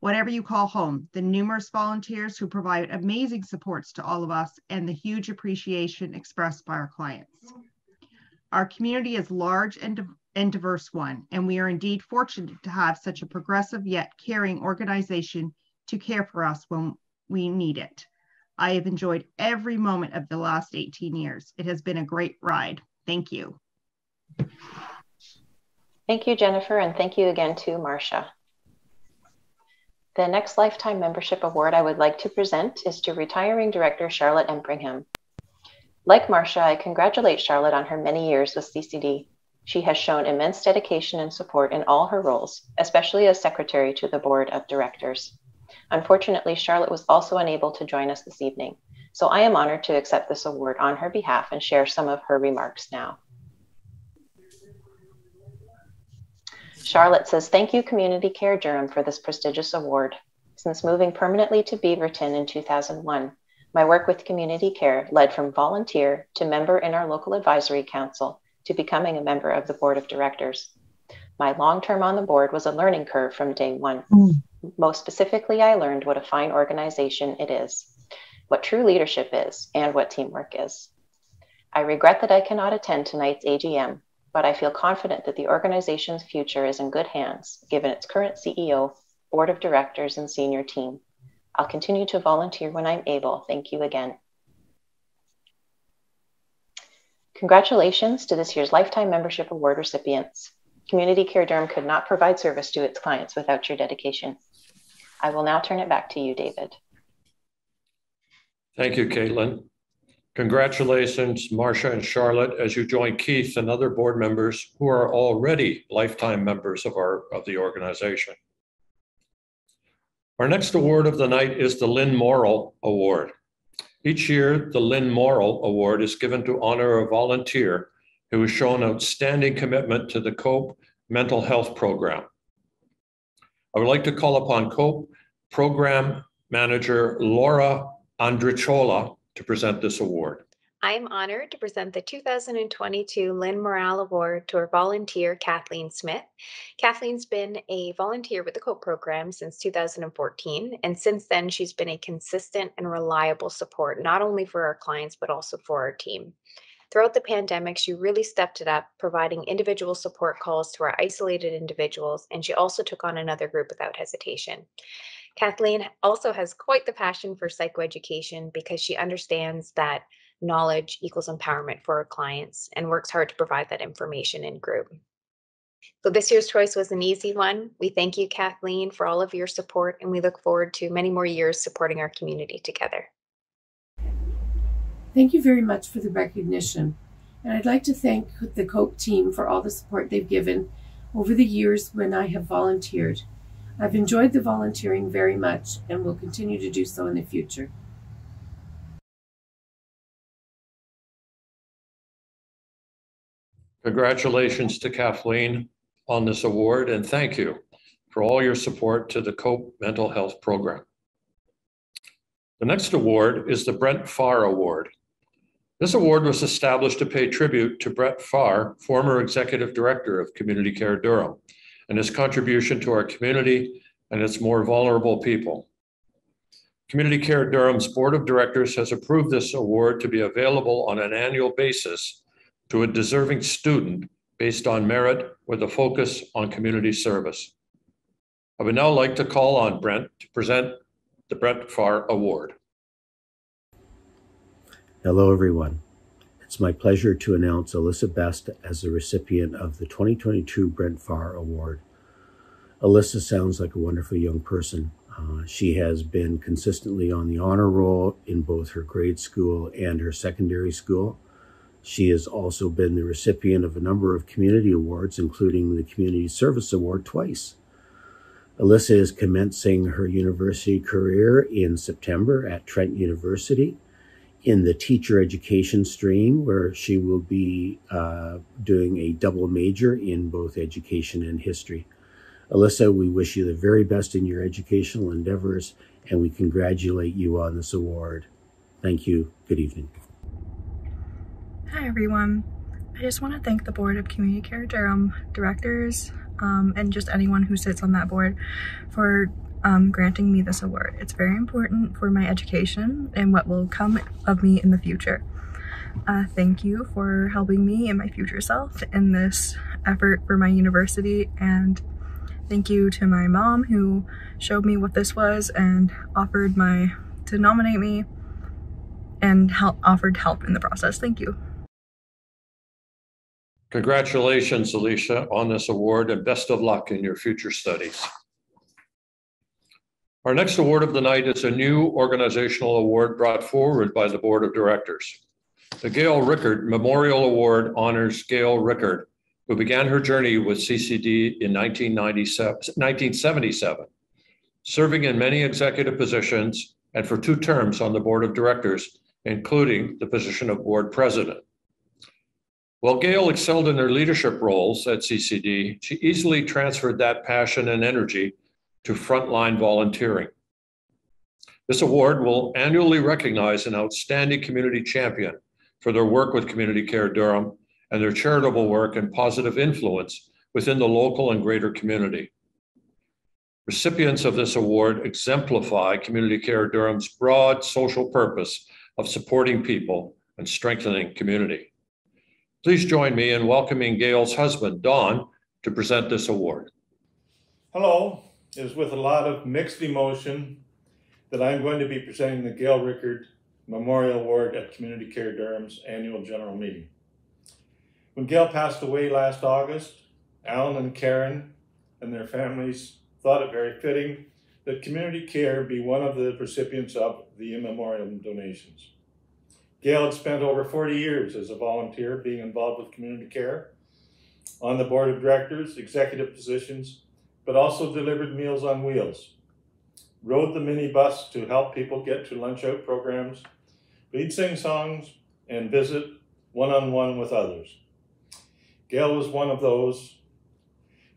whatever you call home, the numerous volunteers who provide amazing supports to all of us, and the huge appreciation expressed by our clients. Our community is large and, and diverse one, and we are indeed fortunate to have such a progressive yet caring organization to care for us when we need it. I have enjoyed every moment of the last eighteen years. It has been a great ride. Thank you. Thank you, Jennifer, and thank you again to Marsha. The next Lifetime Membership Award I would like to present is to retiring Director Charlotte Empringham. Like Marsha, I congratulate Charlotte on her many years with C C D. She has shown immense dedication and support in all her roles, especially as Secretary to the Board of Directors. Unfortunately, Charlotte was also unable to join us this evening, so I am honored to accept this award on her behalf and share some of her remarks now. Charlotte says, "Thank you, Community Care Durham, for this prestigious award. Since moving permanently to Beaverton in two thousand one, my work with community care led from volunteer to member in our local advisory council to becoming a member of the board of directors. My long term on the board was a learning curve from day one. Mm. Most specifically, I learned what a fine organization it is, what true leadership is, and what teamwork is. I regret that I cannot attend tonight's A G M, but I feel confident that the organization's future is in good hands, given its current C E O, board of directors, and senior team. I'll continue to volunteer when I'm able. Thank you again. Congratulations to this year's Lifetime Membership Award recipients. Community Care Durham could not provide service to its clients without your dedication. I will now turn it back to you, David. Thank you, Caitlin. Congratulations, Marsha and Charlotte, as you join Keith and other board members who are already lifetime members of, our, of the organization. Our next award of the night is the Lynn Morrill Award. Each year, the Lynn Morrill Award is given to honor a volunteer who has shown outstanding commitment to the COPE mental health program. I would like to call upon COPE program manager Laura Andrichola to present this award. I am honored to present the two thousand twenty-two Lynn Morrill Award to our volunteer, Kathleen Smith. Kathleen's been a volunteer with the COPE program since two thousand fourteen, and since then she's been a consistent and reliable support, not only for our clients, but also for our team. Throughout the pandemic, she really stepped it up, providing individual support calls to our isolated individuals, and she also took on another group without hesitation. Kathleen also has quite the passion for psychoeducation because she understands that knowledge equals empowerment for our clients and works hard to provide that information in group. So this year's choice was an easy one. We thank you, Kathleen, for all of your support, and we look forward to many more years supporting our community together. Thank you very much for the recognition. And I'd like to thank the COPE team for all the support they've given over the years when I have volunteered. I've enjoyed the volunteering very much and will continue to do so in the future. Congratulations to Kathleen on this award, and thank you for all your support to the COPE Mental Health Program. The next award is the Brent Farr Award. This award was established to pay tribute to Brent Farr, former Executive Director of Community Care Durham, and his contribution to our community and its more vulnerable people. Community Care Durham's Board of Directors has approved this award to be available on an annual basis to a deserving student based on merit with a focus on community service. I would now like to call on Brent to present the Brent Farr Award. Hello, everyone. It's my pleasure to announce Alyssa Best as the recipient of the twenty twenty-two Brent Farr Award. Alyssa sounds like a wonderful young person. Uh, she has been consistently on the honor roll in both her grade school and her secondary school. She has also been the recipient of a number of community awards, including the Community Service Award twice. Alyssa is commencing her university career in September at Trent University in the teacher education stream, where she will be uh, doing a double major in both education and history. Alyssa, we wish you the very best in your educational endeavors, and we congratulate you on this award. Thank you. Good evening. Hi everyone, I just want to thank the Board of Community Care Durham directors um, and just anyone who sits on that board for um, granting me this award. It's very important for my education and what will come of me in the future. Uh, thank you for helping me and my future self in this effort for my university, and thank you to my mom who showed me what this was and offered my, to nominate me and help, offered help in the process. Thank you. Congratulations, Alicia, on this award, and best of luck in your future studies. Our next award of the night is a new organizational award brought forward by the Board of Directors. The Gail Rickard Memorial Award honors Gail Rickard, who began her journey with C C D in nineteen seventy-seven, serving in many executive positions and for two terms on the Board of Directors, including the position of Board President. While Gail excelled in her leadership roles at C C D, she easily transferred that passion and energy to frontline volunteering, This award will annually recognize an outstanding community champion for their work with Community Care Durham and their charitable work and positive influence within the local and greater community. Recipients of this award exemplify Community Care Durham's broad social purpose of supporting people and strengthening community. Please join me in welcoming Gail's husband, Don, to present this award. Hello. It is with a lot of mixed emotion that I'm going to be presenting the Gail Rickard Memorial Award at Community Care Durham's annual general meeting. When Gail passed away last August, Alan and Karen and their families thought it very fitting that Community Care be one of the recipients of the in memoriam donations. Gail had spent over forty years as a volunteer being involved with Community Care on the board of directors, executive positions, but also delivered Meals on Wheels, rode the minibus to help people get to lunch out programs, lead sing-songs, and visit one-on-one with others. Gail was one of those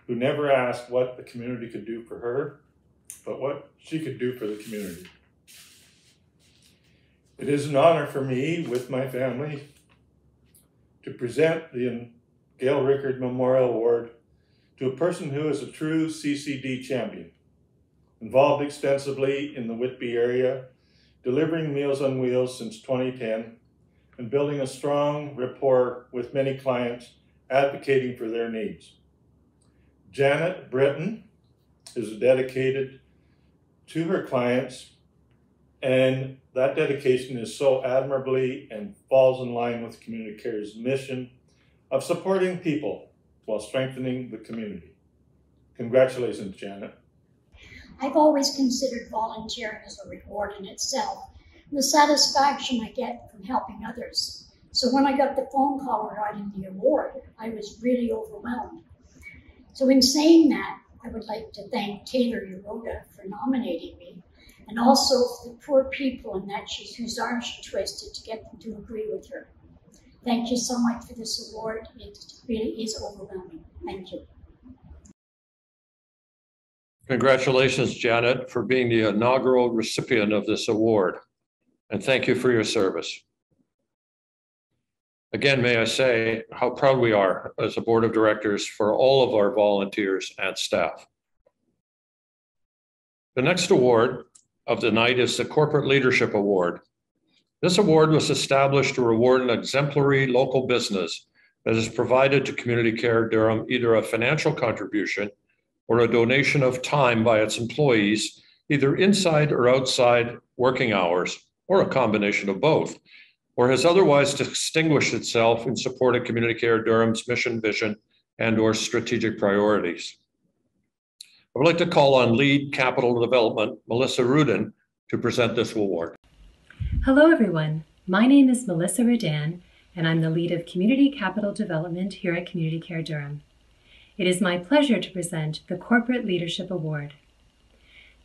who never asked what the community could do for her, but what she could do for the community. It is an honor for me, with my family, to present the Gail Rickard Memorial Award to a person who is a true C C D champion, involved extensively in the Whitby area, delivering Meals on Wheels since twenty ten, and building a strong rapport with many clients advocating for their needs. Janet Britton is dedicated to her clients, and that dedication is so admirably and falls in line with Community Care's mission of supporting people while strengthening the community. Congratulations, Janet. I've always considered volunteering as a reward in itself, and the satisfaction I get from helping others. So when I got the phone call regarding the award, I was really overwhelmed. So in saying that, I would like to thank Taylor Uroda for nominating me, and also the poor people in that she's, whose arm she twisted to get them to agree with her. Thank you so much for this award. It really is overwhelming. Thank you. Congratulations, Janet, for being the inaugural recipient of this award. And thank you for your service. Again, may I say how proud we are as a board of directors for all of our volunteers and staff. The next award of the night is the Corporate Leadership Award. This award was established to reward an exemplary local business that has provided to Community Care Durham either a financial contribution or a donation of time by its employees, either inside or outside working hours, or a combination of both, or has otherwise distinguished itself in support of Community Care Durham's mission, vision, and or strategic priorities. I would like to call on Lead Capital Development, Melissa Rudin, to present this award. Hello everyone, my name is Melissa Rudin, and I'm the lead of Community Capital Development here at Community Care Durham. It is my pleasure to present the Corporate Leadership Award.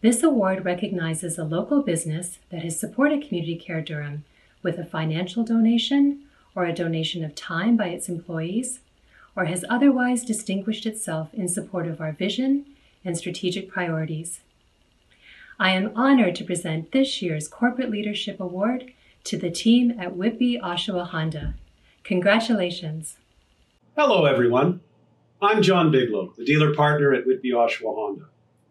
This award recognizes a local business that has supported Community Care Durham with a financial donation, or a donation of time by its employees, or has otherwise distinguished itself in support of our vision and strategic priorities. I am honored to present this year's Corporate Leadership Award to the team at Whitby Oshawa Honda. Congratulations. Hello, everyone. I'm John Biglow, the dealer partner at Whitby Oshawa Honda.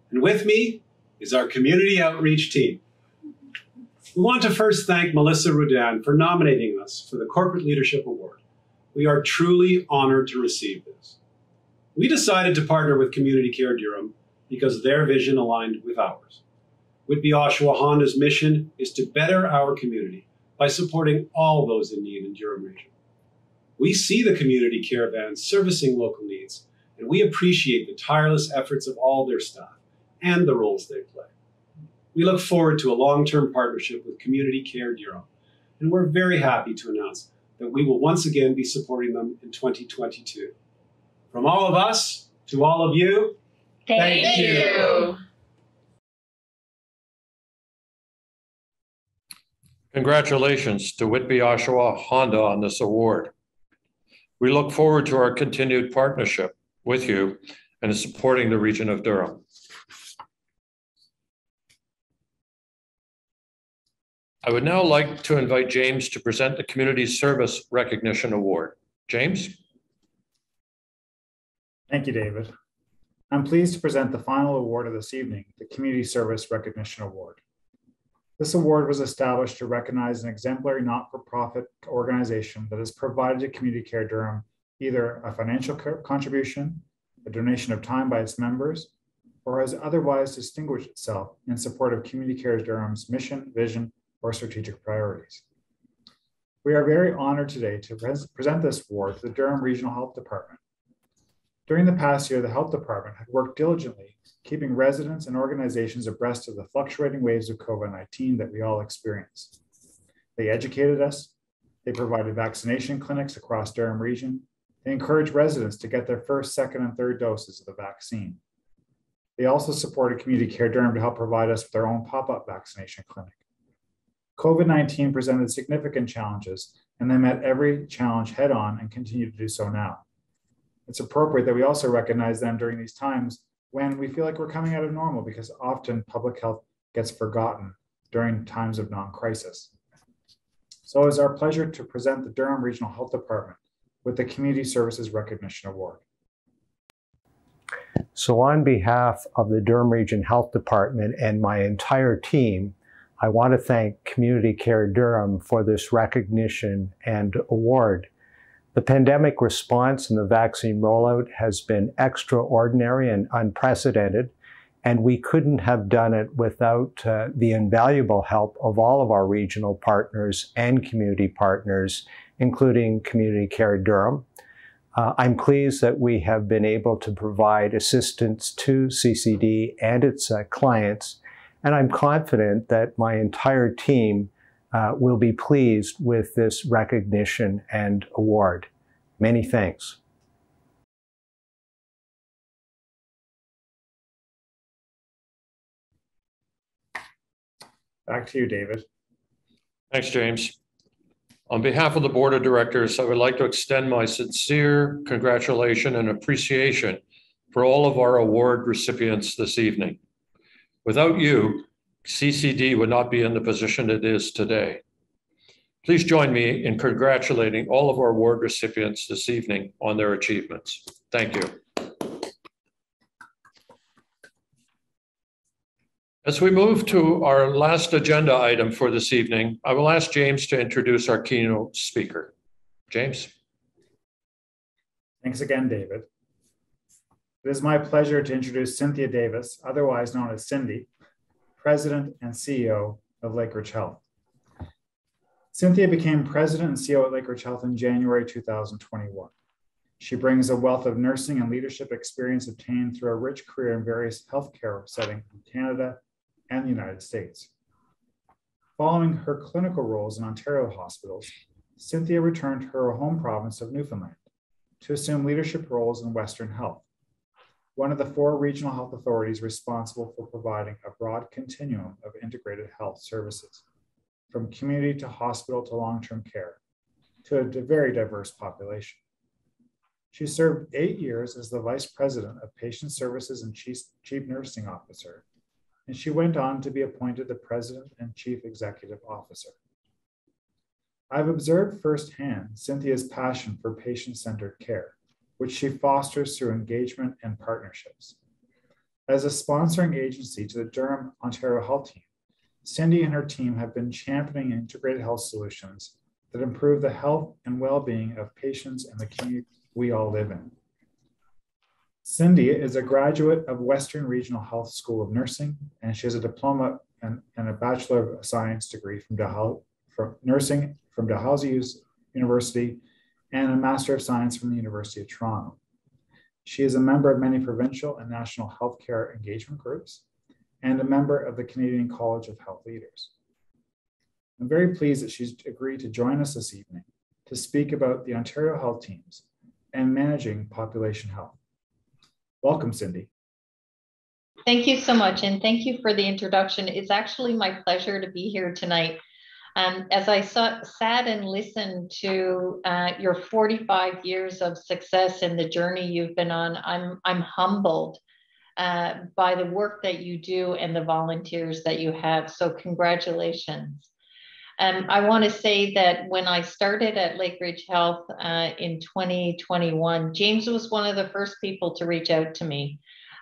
And with me is our community outreach team. We want to first thank Melissa Rudin for nominating us for the Corporate Leadership Award. We are truly honored to receive this. We decided to partner with Community Care Durham because their vision aligned with ours. Whitby Oshawa Honda's mission is to better our community by supporting all those in need in Durham region. We see the community caravan servicing local needs, and we appreciate the tireless efforts of all their staff and the roles they play. We look forward to a long-term partnership with Community Care Durham, and we're very happy to announce that we will once again be supporting them in twenty twenty-two. From all of us to all of you, thank, thank you. you. Congratulations to Whitby Oshawa Honda on this award. We look forward to our continued partnership with you and in supporting the region of Durham. I would now like to invite James to present the Community Service Recognition Award. James. Thank you, David. I'm pleased to present the final award of this evening, the Community Service Recognition Award. This award was established to recognize an exemplary not-for-profit organization that has provided to Community Care Durham either a financial contribution, a donation of time by its members, or has otherwise distinguished itself in support of Community Care Durham's mission, vision, or strategic priorities. We are very honored today to present this award to the Durham Regional Health Department. During the past year, the Health Department had worked diligently, keeping residents and organizations abreast of the fluctuating waves of COVID nineteen that we all experience. They educated us, they provided vaccination clinics across Durham Region, they encouraged residents to get their first, second, and third doses of the vaccine. They also supported Community Care Durham to help provide us with their own pop-up vaccination clinic. COVID nineteen presented significant challenges, and they met every challenge head-on and continue to do so now. It's appropriate that we also recognize them during these times when we feel like we're coming out of normal, because often public health gets forgotten during times of non-crisis. So it's our pleasure to present the Durham Regional Health Department with the Community Services Recognition Award. So on behalf of the Durham Region Health Department and my entire team, I want to thank Community Care Durham for this recognition and award. The pandemic response and the vaccine rollout has been extraordinary and unprecedented, and we couldn't have done it without uh, the invaluable help of all of our regional partners and community partners, including Community Care Durham. Uh, I'm pleased that we have been able to provide assistance to C C D and its uh, clients, and I'm confident that my entire team uh, will be pleased with this recognition and award. Many thanks. Back to you, David. Thanks, James. On behalf of the Board of Directors, I would like to extend my sincere congratulation and appreciation for all of our award recipients this evening. Without you, C C D would not be in the position it is today. Please join me in congratulating all of our award recipients this evening on their achievements. Thank you. As we move to our last agenda item for this evening, I will ask James to introduce our keynote speaker. James. Thanks again, David. It is my pleasure to introduce Cynthia Davis, otherwise known as Cindy, President and C E O of Lakeridge Health. Cynthia became President and C E O at Lakeridge Health in January two thousand twenty-one. She brings a wealth of nursing and leadership experience obtained through a rich career in various healthcare settings in Canada and the United States. Following her clinical roles in Ontario hospitals, Cynthia returned to her home province of Newfoundland to assume leadership roles in Western Health, one of the four regional health authorities responsible for providing a broad continuum of integrated health services, from community to hospital to long-term care, to a very diverse population. She served eight years as the Vice President of Patient Services and Chief, Chief Nursing Officer, and she went on to be appointed the President and Chief Executive Officer. I've observed firsthand Cynthia's passion for patient-centered care, which she fosters through engagement and partnerships. As a sponsoring agency to the Durham, Ontario Health Team, Cindy and her team have been championing integrated health solutions that improve the health and well-being of patients and the community we all live in. Cindy is a graduate of Western Regional Health School of Nursing, and she has a diploma and, and a Bachelor of Science degree from, Dalhou from Nursing from Dalhousie University, and a Master of Science from the University of Toronto. She is a member of many provincial and national healthcare engagement groups and a member of the Canadian College of Health Leaders. I'm very pleased that she's agreed to join us this evening to speak about the Ontario Health Teams and managing population health. Welcome, Cindy. Thank you so much, and thank you for the introduction. It's actually my pleasure to be here tonight. Um, as I saw, sat and listened to uh, your forty-five years of success and the journey you've been on, I'm, I'm humbled uh, by the work that you do and the volunteers that you have. So congratulations. Um, I want to say that when I started at Lakeridge Health uh, in twenty twenty-one, James was one of the first people to reach out to me.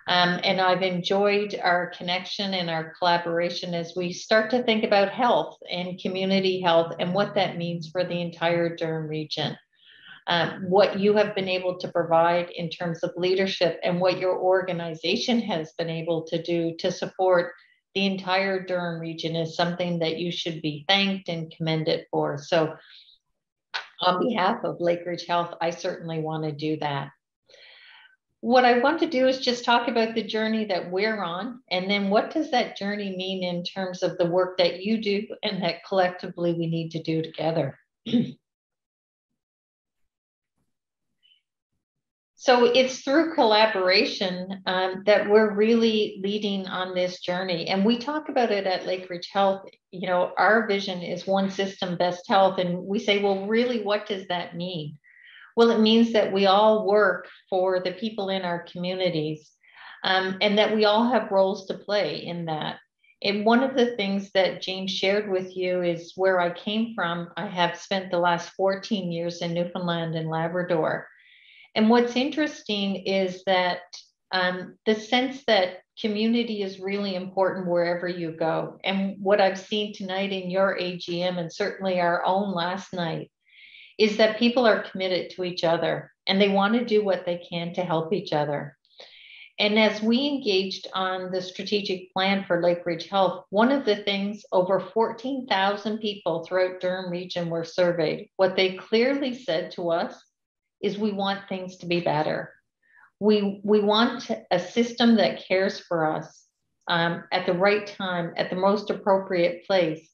Um, and I've enjoyed our connection and our collaboration as we start to think about health and community health and what that means for the entire Durham region. Um, what you have been able to provide in terms of leadership and what your organization has been able to do to support the entire Durham region is something that you should be thanked and commended for. So on behalf of Lakeridge Health, I certainly want to do that. What I want to do is just talk about the journey that we're on, and then what does that journey mean in terms of the work that you do and that collectively we need to do together. So it's through collaboration um, that we're really leading on this journey. And we talk about it at Lakeridge Health. You know, our vision is one system, best health. And we say, well, really, what does that mean? Well, it means that we all work for the people in our communities um, and that we all have roles to play in that. And one of the things that James shared with you is where I came from. I have spent the last fourteen years in Newfoundland and Labrador. And what's interesting is that um, the sense that community is really important wherever you go. And what I've seen tonight in your A G M and certainly our own last night is that people are committed to each other and they want to do what they can to help each other. And as we engaged on the strategic plan for Lakeridge Health, one of the things over fourteen thousand people throughout Durham region were surveyed. What they clearly said to us is we want things to be better. We, we want a system that cares for us um, at the right time, at the most appropriate place.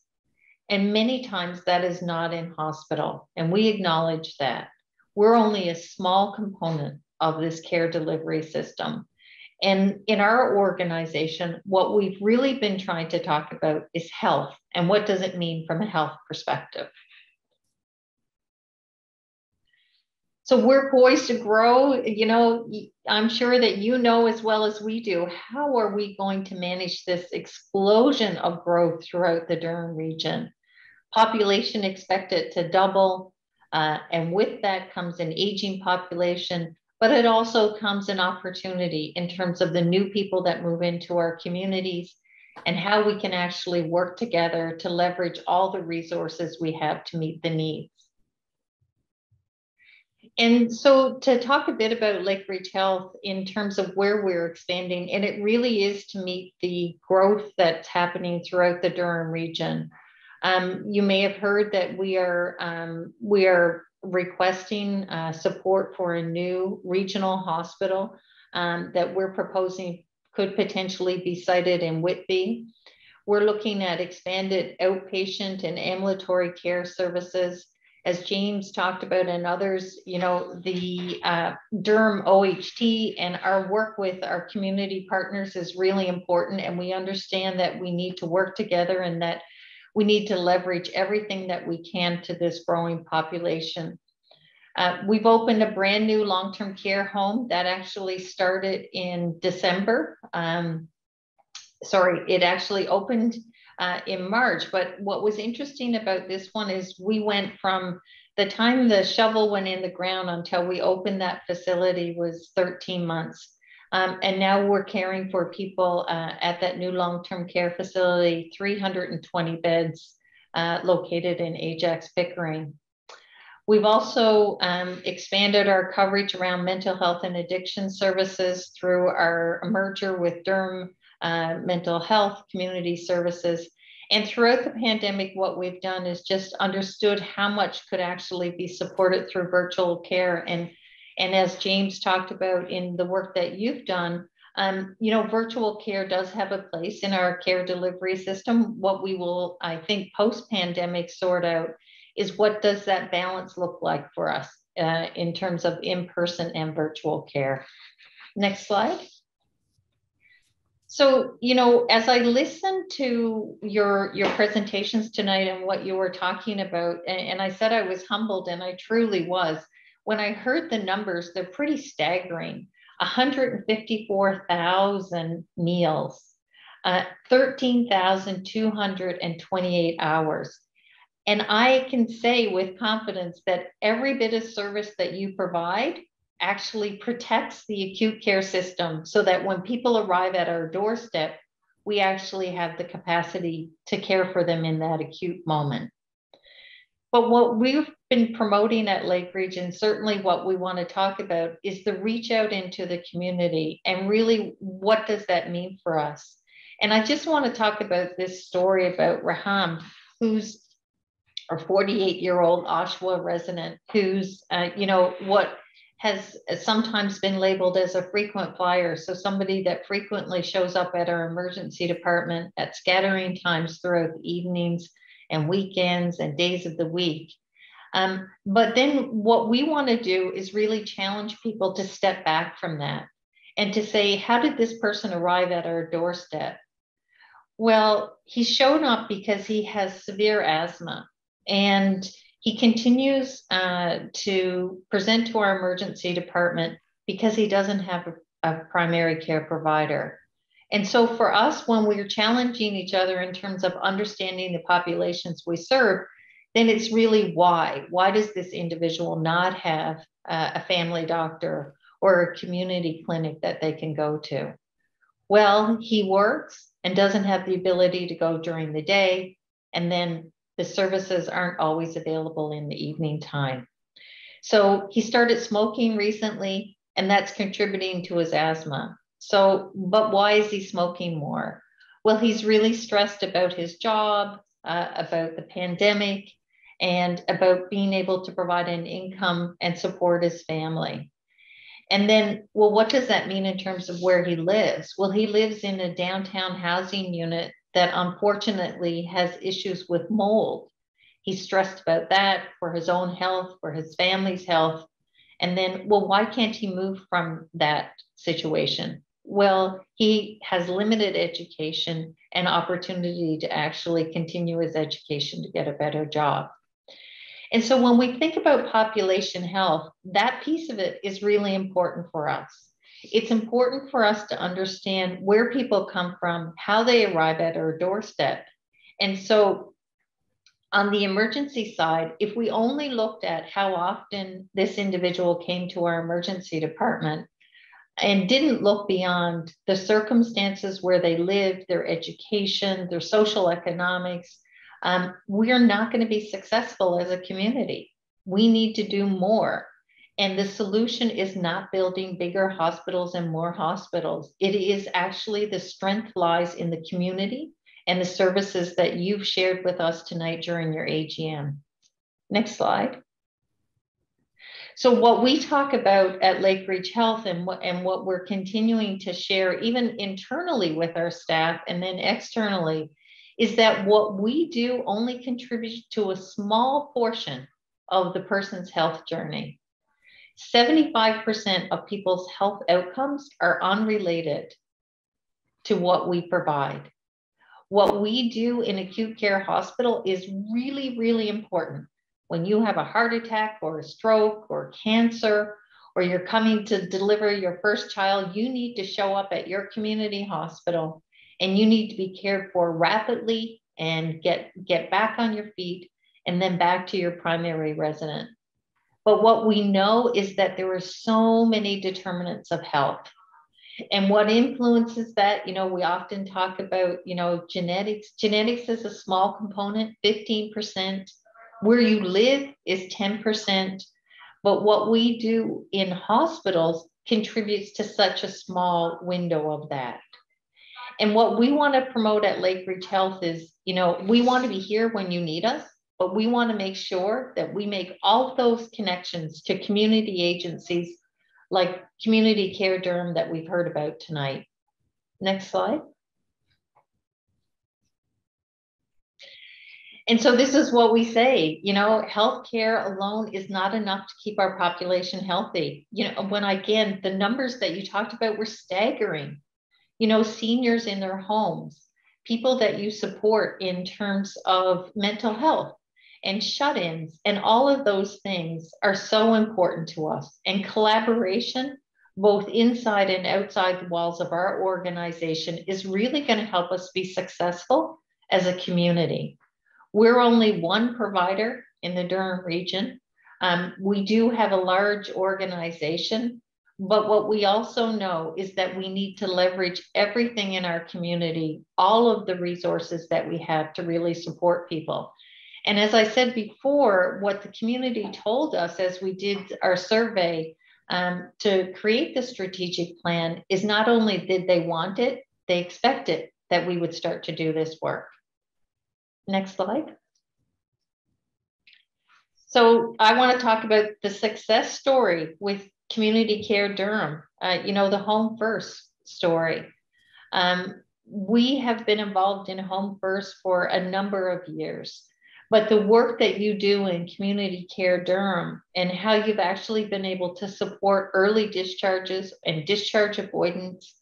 And many times that is not in hospital. And we acknowledge that. We're only a small component of this care delivery system. And in our organization, what we've really been trying to talk about is health and what does it mean from a health perspective. So we're poised to grow. You know, I'm sure that you know as well as we do, how are we going to manage this explosion of growth throughout the Durham region? Population expected to double, uh, and with that comes an aging population, but it also comes an opportunity in terms of the new people that move into our communities and how we can actually work together to leverage all the resources we have to meet the needs. And so to talk a bit about Lakeridge Health in terms of where we're expanding, and it really is to meet the growth that's happening throughout the Durham region. Um, you may have heard that we are, um, we are requesting uh, support for a new regional hospital um, that we're proposing could potentially be sited in Whitby. We're looking at expanded outpatient and ambulatory care services. As James talked about and others, you know, the uh, Durham O H T and our work with our community partners is really important. And we understand that we need to work together and that we need to leverage everything that we can to this growing population. Uh, we've opened a brand new long-term care home that actually started in December. Um, sorry, it actually opened Uh, in March. But what was interesting about this one is we went from the time the shovel went in the ground until we opened that facility was thirteen months. Um, and now we're caring for people uh, at that new long-term care facility, three hundred twenty beds uh, located in Ajax Pickering. We've also um, expanded our coverage around mental health and addiction services through our merger with Durham Uh, mental health, community services. And throughout the pandemic, what we've done is just understood how much could actually be supported through virtual care. And, and as James talked about in the work that you've done, um, you know, virtual care does have a place in our care delivery system. What we will, I think, post-pandemic sort out is what does that balance look like for us uh, in terms of in-person and virtual care. Next slide. So, you know, as I listened to your, your presentations tonight and what you were talking about, and, and I said I was humbled, and I truly was, when I heard the numbers, they're pretty staggering. one hundred fifty-four thousand meals, uh, thirteen thousand two hundred twenty-eight hours. And I can say with confidence that every bit of service that you provide actually protects the acute care system, so that when people arrive at our doorstep, we actually have the capacity to care for them in that acute moment. But what we've been promoting at Lakeridge, and certainly what we want to talk about, is the reach out into the community and really what does that mean for us. And I just want to talk about this story about Raham, who's a forty-eight-year-old Oshawa resident who's, uh, you know, what has sometimes been labeled as a frequent flyer. So somebody that frequently shows up at our emergency department at scattering times throughout the evenings and weekends and days of the week. Um, but then what we want to do is really challenge people to step back from that and to say, how did this person arrive at our doorstep? Well, he showed up because he has severe asthma, and he continues uh, to present to our emergency department because he doesn't have a, a primary care provider. And so for us, when we're challenging each other in terms of understanding the populations we serve, then it's really why. Why does this individual not have uh, a family doctor or a community clinic that they can go to? Well, he works and doesn't have the ability to go during the day, and then the services aren't always available in the evening time. So he started smoking recently, and that's contributing to his asthma. So, but why is he smoking more? Well, he's really stressed about his job, uh, about the pandemic, and about being able to provide an income and support his family. And then, well, what does that mean in terms of where he lives? Well, he lives in a downtown housing unit that unfortunately has issues with mold. He's stressed about that for his own health, for his family's health. And then, well, why can't he move from that situation? Well, he has limited education and opportunity to actually continue his education to get a better job. And so when we think about population health, that piece of it is really important for us. It's important for us to understand where people come from, how they arrive at our doorstep. And so on the emergency side, if we only looked at how often this individual came to our emergency department and didn't look beyond the circumstances where they lived, their education, their social economics, um, we're not going to be successful as a community. We need to do more. And the solution is not building bigger hospitals and more hospitals. It is actually, the strength lies in the community and the services that you've shared with us tonight during your A G M. Next slide. So what we talk about at Lakeridge Health, and what, and what we're continuing to share even internally with our staff and then externally, is that what we do only contributes to a small portion of the person's health journey. seventy-five percent of people's health outcomes are unrelated to what we provide. What we do in acute care hospital is really, really important. When you have a heart attack or a stroke or cancer, or you're coming to deliver your first child, you need to show up at your community hospital, and you need to be cared for rapidly and get, get back on your feet and then back to your primary resident. But what we know is that there are so many determinants of health. And what influences that, you know, we often talk about, you know, genetics. Genetics is a small component, fifteen percent. Where you live is ten percent. But what we do in hospitals contributes to such a small window of that. And what we want to promote at Lakeridge Health is, you know, we want to be here when you need us. But we want to make sure that we make all those connections to community agencies like Community Care Durham that we've heard about tonight. Next slide. And so this is what we say, you know, healthcare alone is not enough to keep our population healthy. You know, when again, the numbers that you talked about were staggering, you know, seniors in their homes, people that you support in terms of mental health, and shut-ins, and all of those things are so important to us. And collaboration, both inside and outside the walls of our organization, is really going to help us be successful as a community. We're only one provider in the Durham region. Um, we do have a large organization, but what we also know is that we need to leverage everything in our community, all of the resources that we have to really support people. And as I said before, what the community told us as we did our survey um, to create the strategic plan is not only did they want it, they expected that we would start to do this work. Next slide. So I want to talk about the success story with Community Care Durham, uh, you know, the Home First story. Um, we have been involved in Home First for a number of years, but the work that you do in Community Care Durham and how you've actually been able to support early discharges and discharge avoidance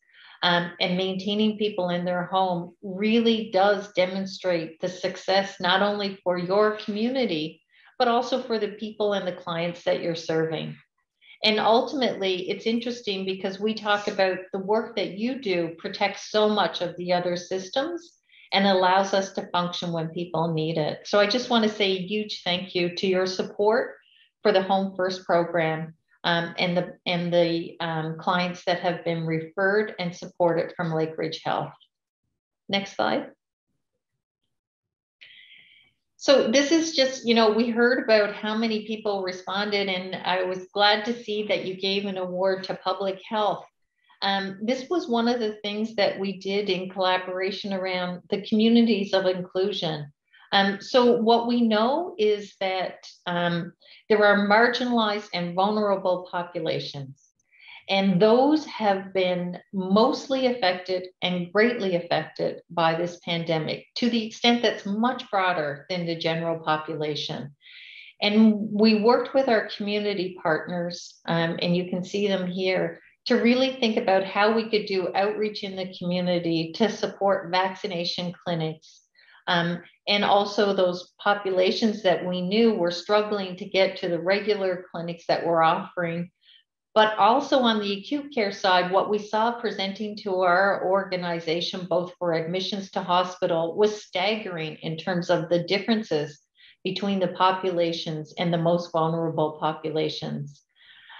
um, and maintaining people in their home really does demonstrate the success, not only for your community, but also for the people and the clients that you're serving. And ultimately, it's interesting because we talk about the work that you do protects so much of the other systems and allows us to function when people need it. So I just want to say a huge thank you to your support for the Home First program um, and the, and the um, clients that have been referred and supported from Lakeridge Health. Next slide. So this is just, you know, we heard about how many people responded, and I was glad to see that you gave an award to public health. Um, this was one of the things that we did in collaboration around the communities of inclusion. Um, so what we know is that um, there are marginalized and vulnerable populations, and those have been mostly affected and greatly affected by this pandemic to the extent that's much broader than the general population. And we worked with our community partners, um, and you can see them here, to really think about how we could do outreach in the community to support vaccination clinics, um, and also those populations that we knew were struggling to get to the regular clinics that we're offering. But also on the acute care side, what we saw presenting to our organization, both for admissions to hospital, was staggering in terms of the differences between the populations and the most vulnerable populations.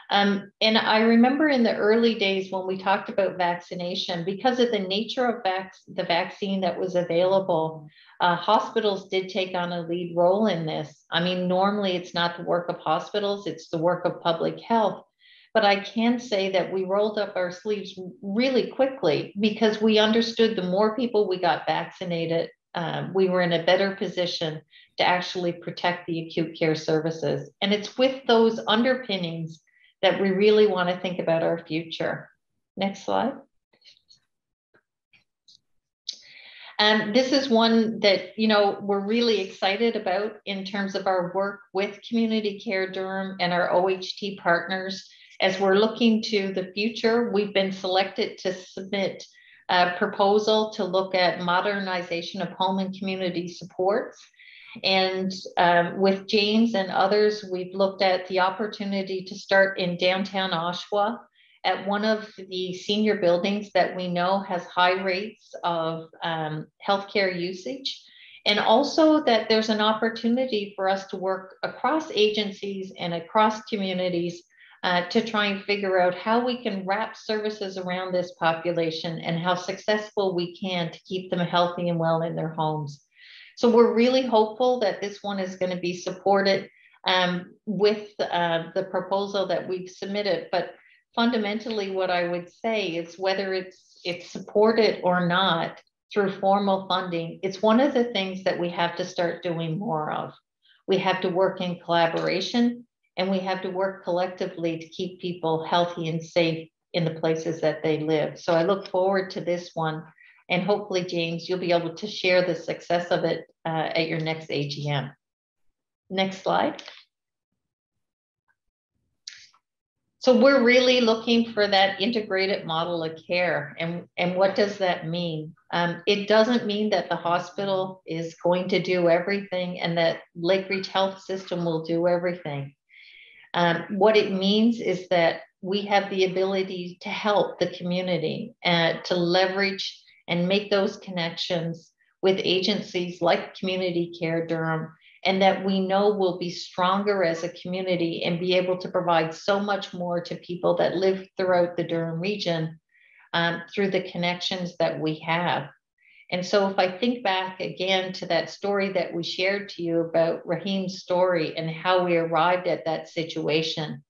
Um, and I remember in the early days when we talked about vaccination, because of the nature of vac the vaccine that was available, uh, hospitals did take on a lead role in this. I mean, normally it's not the work of hospitals, it's the work of public health. But I can say that we rolled up our sleeves really quickly because we understood the more people we got vaccinated, um, we were in a better position to actually protect the acute care services. And it's with those underpinnings that we really want to think about our future. Next slide. Um, this is one that, you know, we're really excited about in terms of our work with Community Care Durham and our O H T partners. As we're looking to the future, we've been selected to submit a proposal to look at modernization of home and community supports. And um, with James and others, we've looked at the opportunity to start in downtown Oshawa at one of the senior buildings that we know has high rates of um, healthcare usage. And also that there's an opportunity for us to work across agencies and across communities Uh, to try and figure out how we can wrap services around this population and how successful we can to keep them healthy and well in their homes. So we're really hopeful that this one is going to be supported um, with uh, the proposal that we've submitted. But fundamentally, what I would say is whether it's, it's supported or not through formal funding, it's one of the things that we have to start doing more of. We have to work in collaboration, and we have to work collectively to keep people healthy and safe in the places that they live. So I look forward to this one. And hopefully, James, you'll be able to share the success of it uh, at your next A G M. Next slide. So we're really looking for that integrated model of care. And, and what does that mean? Um, it doesn't mean that the hospital is going to do everything and that Lakeridge Health System will do everything. Um, what it means is that we have the ability to help the community, uh, to leverage and make those connections with agencies like Community Care Durham, and that we know will be stronger as a community and be able to provide so much more to people that live throughout the Durham region um, through the connections that we have. And so if I think back again to that story that we shared to you about Raheem's story and how we arrived at that situation,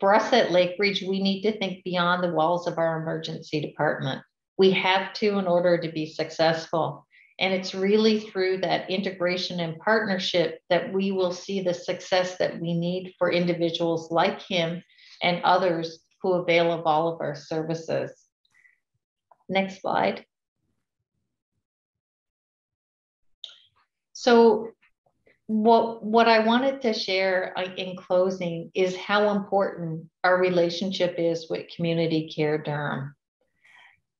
for us at Lakeridge, we need to think beyond the walls of our emergency department. We have to in order to be successful. And it's really through that integration and partnership that we will see the success that we need for individuals like him and others who avail of all of our services. Next slide. So what, what I wanted to share in closing is how important our relationship is with Community Care Durham.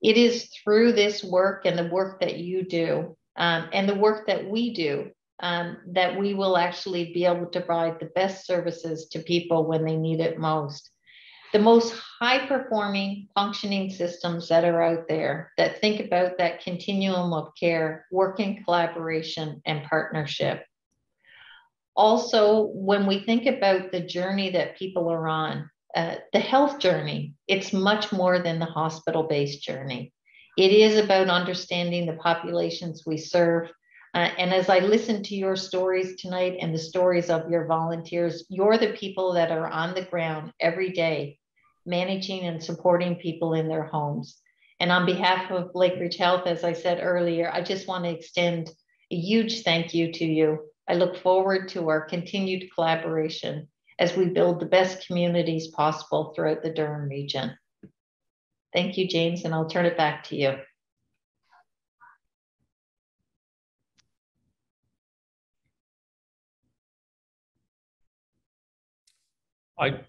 It is through this work and the work that you do um, and the work that we do um, that we will actually be able to provide the best services to people when they need it most. The most high-performing functioning systems that are out there that think about that continuum of care, work in collaboration and partnership. Also, when we think about the journey that people are on, Uh, the health journey, it's much more than the hospital-based journey. It is about understanding the populations we serve. Uh, and as I listen to your stories tonight and the stories of your volunteers, you're the people that are on the ground every day, managing and supporting people in their homes. And on behalf of Lakeridge Health, as I said earlier, I just want to extend a huge thank you to you. I look forward to our continued collaboration as we build the best communities possible throughout the Durham region. Thank you, James, and I'll turn it back to you. I,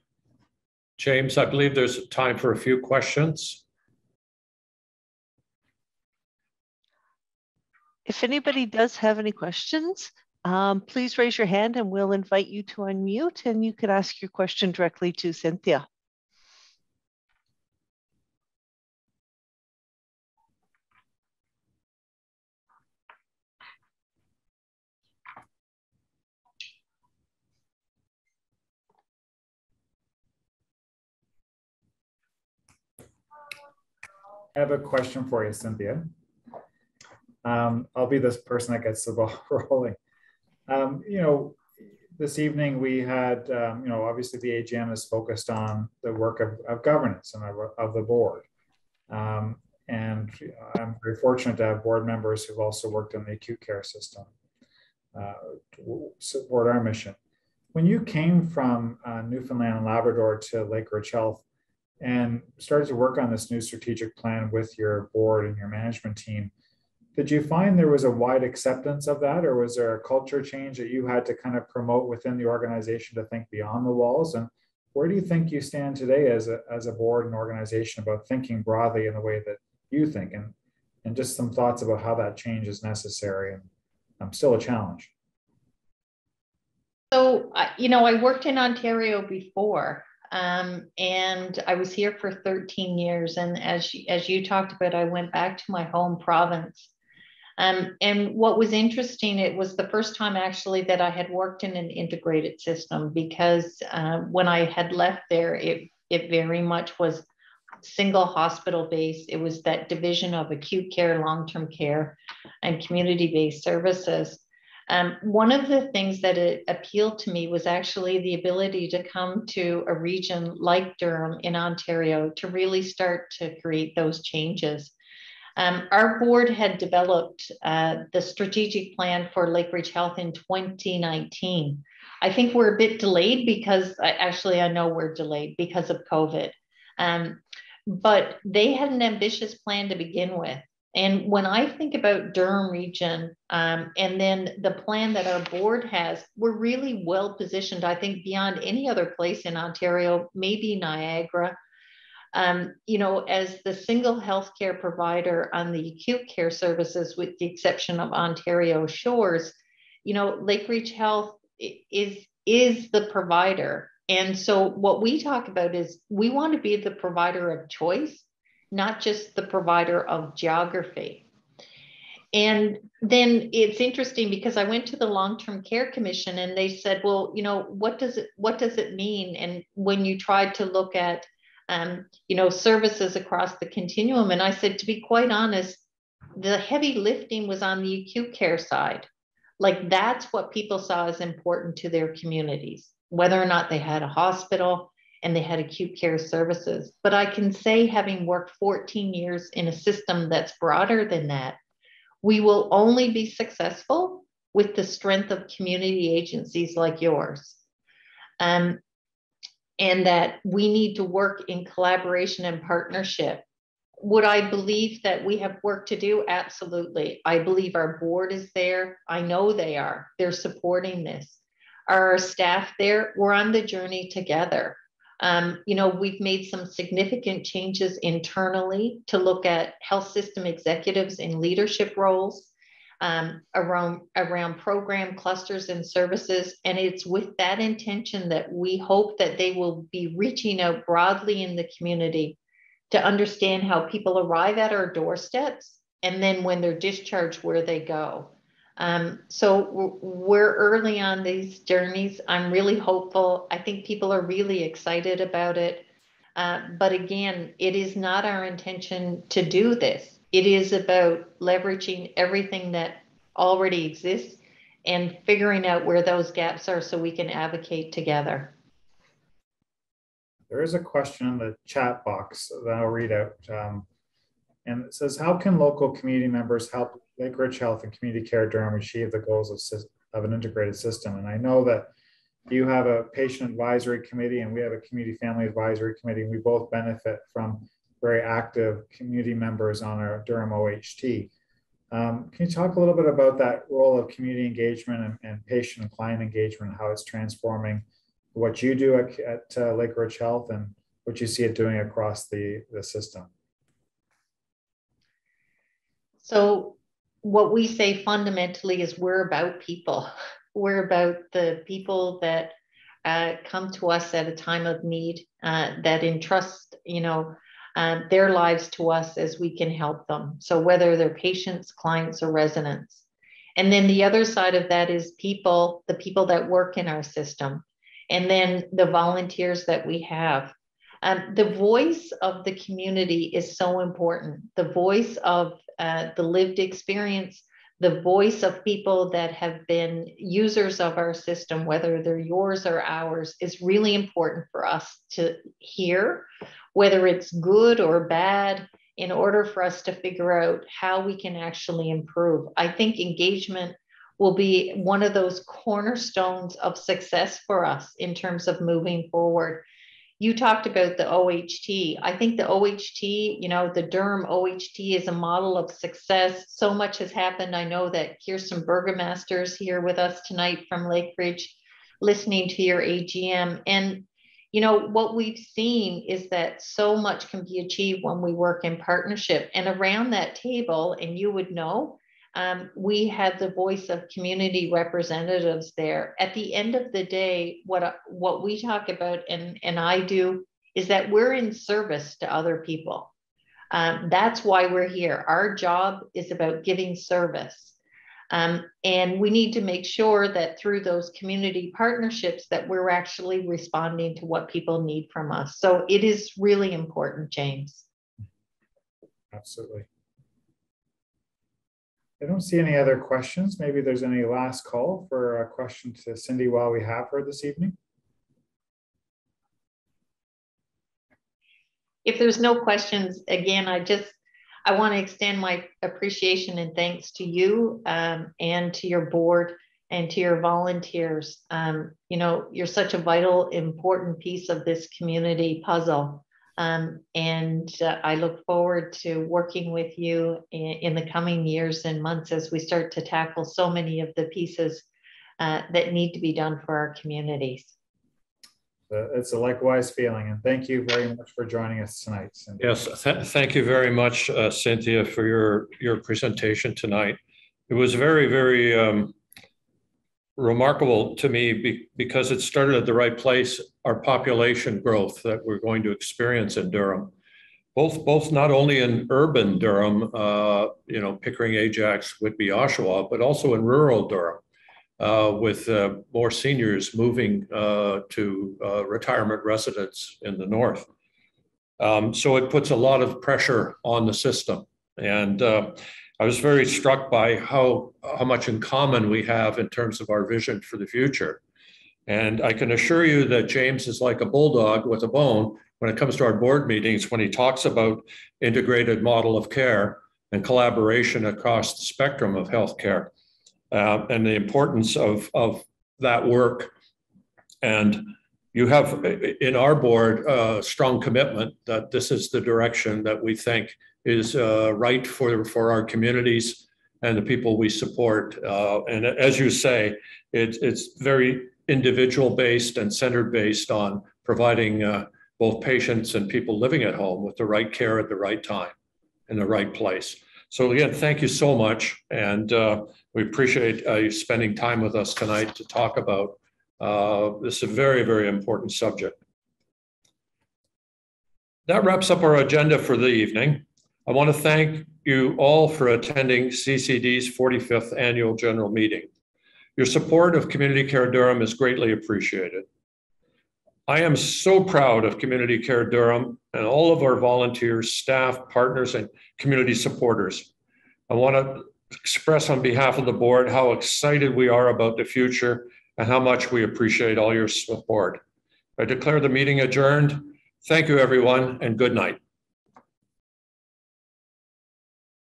James, I believe there's time for a few questions. If anybody does have any questions, Um, please raise your hand and we'll invite you to unmute, and you can ask your question directly to Cynthia. I have a question for you, Cynthia. Um, I'll be this person that gets the ball rolling. Um, you know, this evening we had, um, you know, obviously the A G M is focused on the work of, of governance and of, of the board. Um, and I'm very fortunate to have board members who've also worked in the acute care system uh, to support our mission. When you came from uh, Newfoundland and Labrador to Lakeridge Health and started to work on this new strategic plan with your board and your management team, did you find there was a wide acceptance of that, or was there a culture change that you had to kind of promote within the organization to think beyond the walls? And where do you think you stand today as a, as a board and organization about thinking broadly in the way that you think, and, and just some thoughts about how that change is necessary and um, still a challenge? So, you know, I worked in Ontario before. Um, and I was here for thirteen years. And as, as you talked about, I went back to my home province. Um, and what was interesting, it was the first time actually that I had worked in an integrated system, because uh, when I had left there, it, it very much was single hospital based. It was that division of acute care, long-term care, and community-based services. Um, one of the things that it appealed to me was actually the ability to come to a region like Durham in Ontario to really start to create those changes. Um, our board had developed uh, the strategic plan for Lakeridge Health in twenty nineteen. I think we're a bit delayed because I, actually I know we're delayed because of COVID, um, but they had an ambitious plan to begin with. And when I think about Durham region um, and then the plan that our board has, we're really well positioned, I think, beyond any other place in Ontario, maybe Niagara. Um, you know, as the single healthcare provider on the acute care services, with the exception of Ontario Shores, you know, Lakeridge Health is, is the provider. And so what we talk about is we want to be the provider of choice, not just the provider of geography. And then it's interesting because I went to the Long-Term Care Commission and they said, well, you know, what does it, what does it mean? And when you tried to look at, um, you know, services across the continuum, and I said, to be quite honest, the heavy lifting was on the acute care side. Like that's what people saw as important to their communities, whether or not they had a hospital and they had acute care services. But I can say, having worked fourteen years in a system that's broader than that, we will only be successful with the strength of community agencies like yours. Um, and that we need to work in collaboration and partnership. Would I believe that we have work to do? Absolutely. I believe our board is there. I know they are. They're supporting this. Are our staff there? We're on the journey together. Um, you know, we've made some significant changes internally to look at health system executives in leadership roles um, around, around program clusters and services. And it's with that intention that we hope that they will be reaching out broadly in the community to understand how people arrive at our doorsteps and then when they're discharged, where they go. Um, so we're early on these journeys. I'm really hopeful. I think people are really excited about it. Uh, but again, it is not our intention to do this. It is about leveraging everything that already exists and figuring out where those gaps are so we can advocate together. There is a question in the chat box that I'll read out. Um, and it says, how can local community members help Lakeridge Health and Community Care Durham achieve the goals of, of an integrated system? And I know that you have a patient advisory committee and we have a community family advisory committee, and we both benefit from very active community members on our Durham O H T. Um, can you talk a little bit about that role of community engagement and, and patient and client engagement, and how it's transforming what you do at, at uh, Lakeridge Health and what you see it doing across the, the system? So what we say fundamentally is we're about people. We're about the people that uh, come to us at a time of need, uh, that entrust, you know, uh, their lives to us as we can help them. So whether they're patients, clients, or residents. And then the other side of that is people, the people that work in our system, and then the volunteers that we have. Um, the voice of the community is so important. The voice of Uh, the lived experience, the voice of people that have been users of our system, whether they're yours or ours, is really important for us to hear, whether it's good or bad, in order for us to figure out how we can actually improve. I think engagement will be one of those cornerstones of success for us in terms of moving forward. You talked about the O H T. I think the O H T, you know, the Durham O H T is a model of success. So much has happened. I know that Kirsten Burgermaster's here with us tonight from Lakeridge, listening to your A G M. And, you know, what we've seen is that so much can be achieved when we work in partnership. And around that table, and you would know, Um, we have the voice of community representatives there. At the end of the day, what, what we talk about, and, and I do, is that we're in service to other people. Um, that's why we're here. Our job is about giving service. Um, and we need to make sure that through those community partnerships that we're actually responding to what people need from us. So it is really important, James. Absolutely. I don't see any other questions. Maybe there's any last call for a question to Cindy while we have her this evening. If there's no questions, again, I just, I want to extend my appreciation and thanks to you um, and to your board and to your volunteers. Um, you know, you're such a vital, important piece of this community puzzle. Um, and uh, I look forward to working with you in, in the coming years and months as we start to tackle so many of the pieces uh, that need to be done for our communities. It's a likewise feeling, and thank you very much for joining us tonight, Cynthia. Yes, th thank you very much, uh, Cynthia, for your, your presentation tonight. It was very, very um, remarkable to me be because it started at the right place, our population growth that we're going to experience in Durham. both both not only in urban Durham, uh, you know, Pickering, Ajax, Whitby, Oshawa, but also in rural Durham, uh, with uh, more seniors moving uh, to uh, retirement residence in the north. Um, so it puts a lot of pressure on the system. And uh, I was very struck by how, how much in common we have in terms of our vision for the future. And I can assure you that James is like a bulldog with a bone when it comes to our board meetings, when he talks about integrated model of care and collaboration across the spectrum of healthcare, uh, and the importance of, of that work. And you have in our board a strong commitment that this is the direction that we think is uh, right for, for our communities and the people we support. Uh, and as you say, it, it's very individual based and centered based on providing uh, both patients and people living at home with the right care at the right time in the right place. So again, thank you so much. And uh, we appreciate uh, you spending time with us tonight to talk about uh, this a very, very important subject. That wraps up our agenda for the evening. I want to thank you all for attending C C D's forty-fifth Annual General Meeting. Your support of Community Care Durham is greatly appreciated. I am so proud of Community Care Durham and all of our volunteers, staff, partners, and community supporters. I want to express on behalf of the board how excited we are about the future and how much we appreciate all your support. I declare the meeting adjourned. Thank you, everyone, and good night.